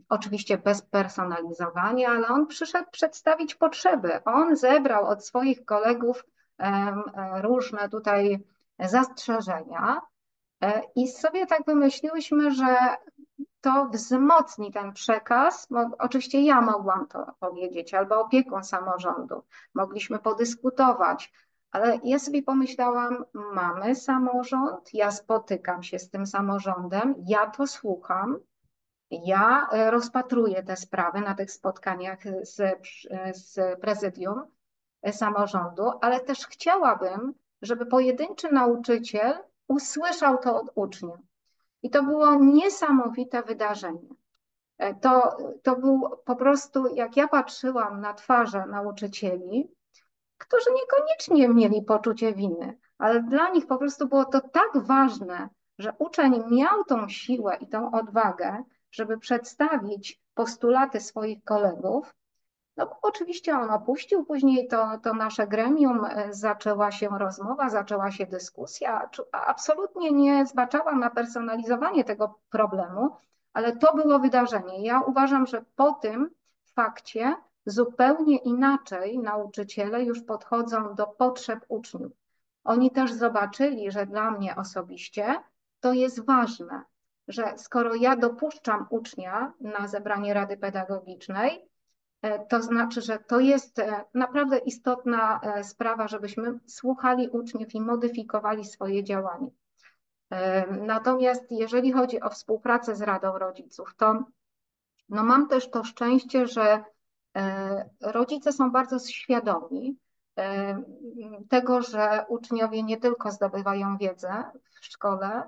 oczywiście bez personalizowania, ale on przyszedł przedstawić potrzeby. On zebrał od swoich kolegów różne tutaj zastrzeżenia i sobie tak wymyśliłyśmy, że to wzmocni ten przekaz, bo oczywiście ja mogłam to powiedzieć, albo opiekun samorządu, mogliśmy podyskutować, ale ja sobie pomyślałam, mamy samorząd, ja spotykam się z tym samorządem, ja to słucham, ja rozpatruję te sprawy na tych spotkaniach z, z prezydium samorządu, ale też chciałabym, żeby pojedynczy nauczyciel usłyszał to od ucznia. I to było niesamowite wydarzenie. To, to był po prostu, jak ja patrzyłam na twarze nauczycieli, którzy niekoniecznie mieli poczucie winy, ale dla nich po prostu było to tak ważne, że uczeń miał tą siłę i tą odwagę, żeby przedstawić postulaty swoich kolegów. No, oczywiście on opuścił później to, to nasze gremium, zaczęła się rozmowa, zaczęła się dyskusja. Absolutnie nie zbaczałam na personalizowanie tego problemu, ale to było wydarzenie. Ja uważam, że po tym fakcie zupełnie inaczej nauczyciele już podchodzą do potrzeb uczniów. Oni też zobaczyli, że dla mnie osobiście to jest ważne, że skoro ja dopuszczam ucznia na zebranie Rady Pedagogicznej, to znaczy, że to jest naprawdę istotna sprawa, żebyśmy słuchali uczniów i modyfikowali swoje działanie. Natomiast jeżeli chodzi o współpracę z Radą Rodziców, to no mam też to szczęście, że rodzice są bardzo świadomi tego, że uczniowie nie tylko zdobywają wiedzę w szkole,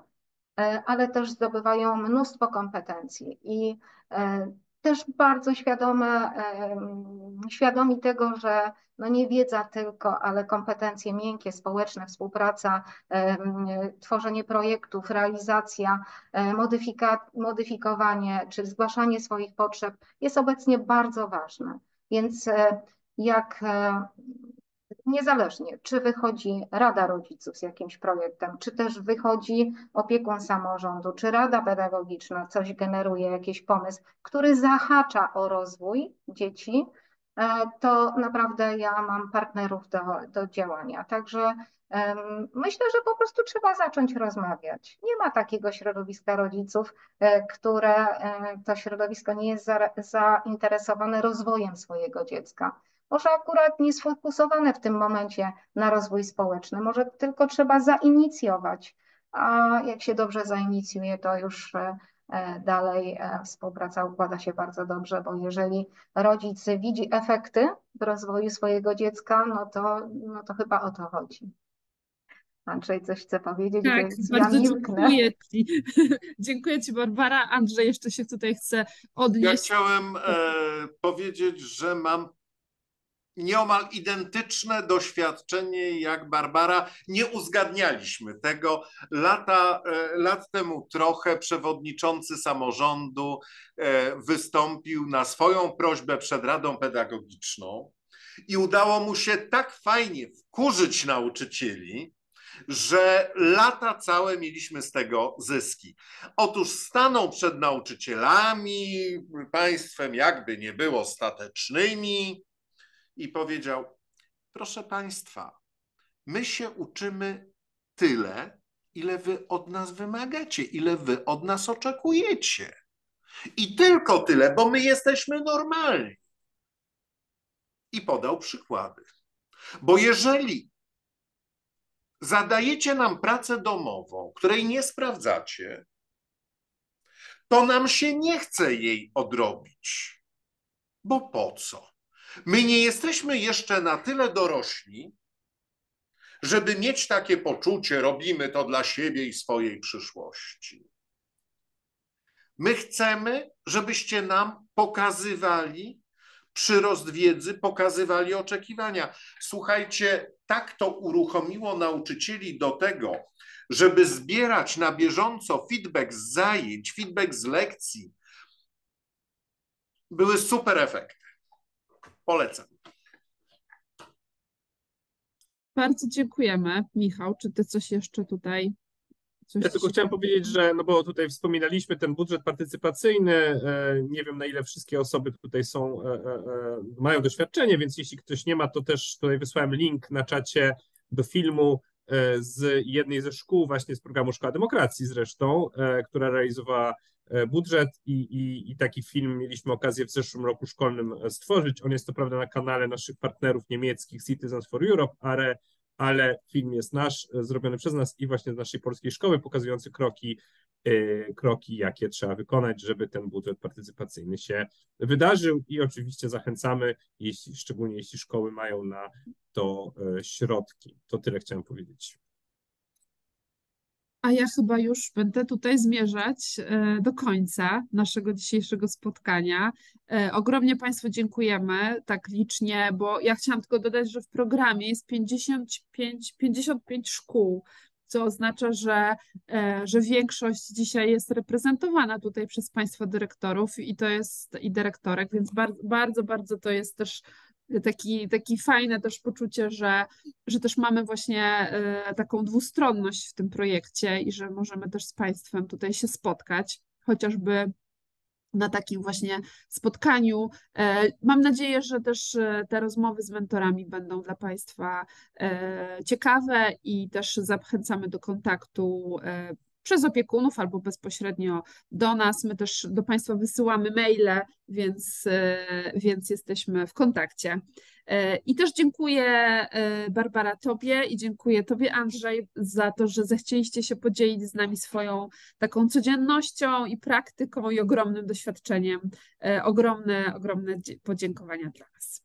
ale też zdobywają mnóstwo kompetencji i też bardzo świadome, świadomi tego, że no nie wiedza tylko, ale kompetencje miękkie, społeczne, współpraca, tworzenie projektów, realizacja, modyfikowanie czy zgłaszanie swoich potrzeb jest obecnie bardzo ważne. Więc jak niezależnie, czy wychodzi Rada Rodziców z jakimś projektem, czy też wychodzi opiekun samorządu, czy Rada Pedagogiczna coś generuje, jakiś pomysł, który zahacza o rozwój dzieci, to naprawdę ja mam partnerów do, do działania. Także myślę, że po prostu trzeba zacząć rozmawiać. Nie ma takiego środowiska rodziców, które to środowisko nie jest za, zainteresowane rozwojem swojego dziecka. Może akurat nie jest sfokusowane w tym momencie na rozwój społeczny, może tylko trzeba zainicjować, a jak się dobrze zainicjuje, to już dalej współpraca układa się bardzo dobrze, bo jeżeli rodzic widzi efekty w rozwoju swojego dziecka, no to, no to chyba o to chodzi. Andrzej coś chce powiedzieć? Tak, bardzo ja dziękuję Ci. Dziękuję Ci, Barbara. Andrzej jeszcze się tutaj chce odnieść. Ja chciałem e, powiedzieć, że mam nieomal identyczne doświadczenie jak Barbara. Nie uzgadnialiśmy tego. Lata, lat temu trochę przewodniczący samorządu wystąpił na swoją prośbę przed Radą Pedagogiczną i udało mu się tak fajnie wkurzyć nauczycieli, że lata całe mieliśmy z tego zyski. Otóż stanął przed nauczycielami, państwem jakby nie było statecznymi, i powiedział, proszę państwa, my się uczymy tyle, ile wy od nas wymagacie, ile wy od nas oczekujecie. I tylko tyle, bo my jesteśmy normalni. I podał przykłady. Bo jeżeli zadajecie nam pracę domową, której nie sprawdzacie, to nam się nie chce jej odrobić. Bo po co? My nie jesteśmy jeszcze na tyle dorośli, żeby mieć takie poczucie, robimy to dla siebie i swojej przyszłości. My chcemy, żebyście nam pokazywali przyrost wiedzy, pokazywali oczekiwania. Słuchajcie, tak to uruchomiło nauczycieli do tego, żeby zbierać na bieżąco feedback z zajęć, feedback z lekcji. Były super efekty. Polecam. Bardzo dziękujemy. Michał, czy ty coś jeszcze tutaj? Coś ja tylko chciałem tam... powiedzieć, że no bo tutaj wspominaliśmy ten budżet partycypacyjny, nie wiem na ile wszystkie osoby tutaj są, mają doświadczenie, więc jeśli ktoś nie ma, to też tutaj wysłałem link na czacie do filmu z jednej ze szkół, właśnie z programu Szkoła Demokracji zresztą, która realizowała budżet i, i, i taki film mieliśmy okazję w zeszłym roku szkolnym stworzyć. On jest co prawda na kanale naszych partnerów niemieckich Citizens for Europe, ale, ale film jest nasz, zrobiony przez nas i właśnie z naszej polskiej szkoły, pokazujący kroki, yy, kroki, jakie trzeba wykonać, żeby ten budżet partycypacyjny się wydarzył i oczywiście zachęcamy, jeśli, szczególnie jeśli szkoły mają na to yy, środki. To tyle chciałem powiedzieć. A ja chyba już będę tutaj zmierzać do końca naszego dzisiejszego spotkania. Ogromnie Państwu dziękujemy tak licznie, bo ja chciałam tylko dodać, że w programie jest pięćdziesiąt pięć szkół, co oznacza, że, że większość dzisiaj jest reprezentowana tutaj przez Państwa dyrektorów i to jest i dyrektorek, więc bardzo, bardzo, bardzo to jest też Taki, taki fajne też poczucie, że, że też mamy właśnie taką dwustronność w tym projekcie i że możemy też z Państwem tutaj się spotkać, chociażby na takim właśnie spotkaniu. Mam nadzieję, że też te rozmowy z mentorami będą dla Państwa ciekawe i też zachęcamy do kontaktu przez opiekunów albo bezpośrednio do nas. My też do Państwa wysyłamy maile, więc, więc jesteśmy w kontakcie. I też dziękuję Barbara Tobie i dziękuję Tobie Andrzej za to, że zechcieliście się podzielić z nami swoją taką codziennością i praktyką i ogromnym doświadczeniem. Ogromne, ogromne podziękowania dla nas.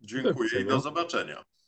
Dziękuję i do zobaczenia.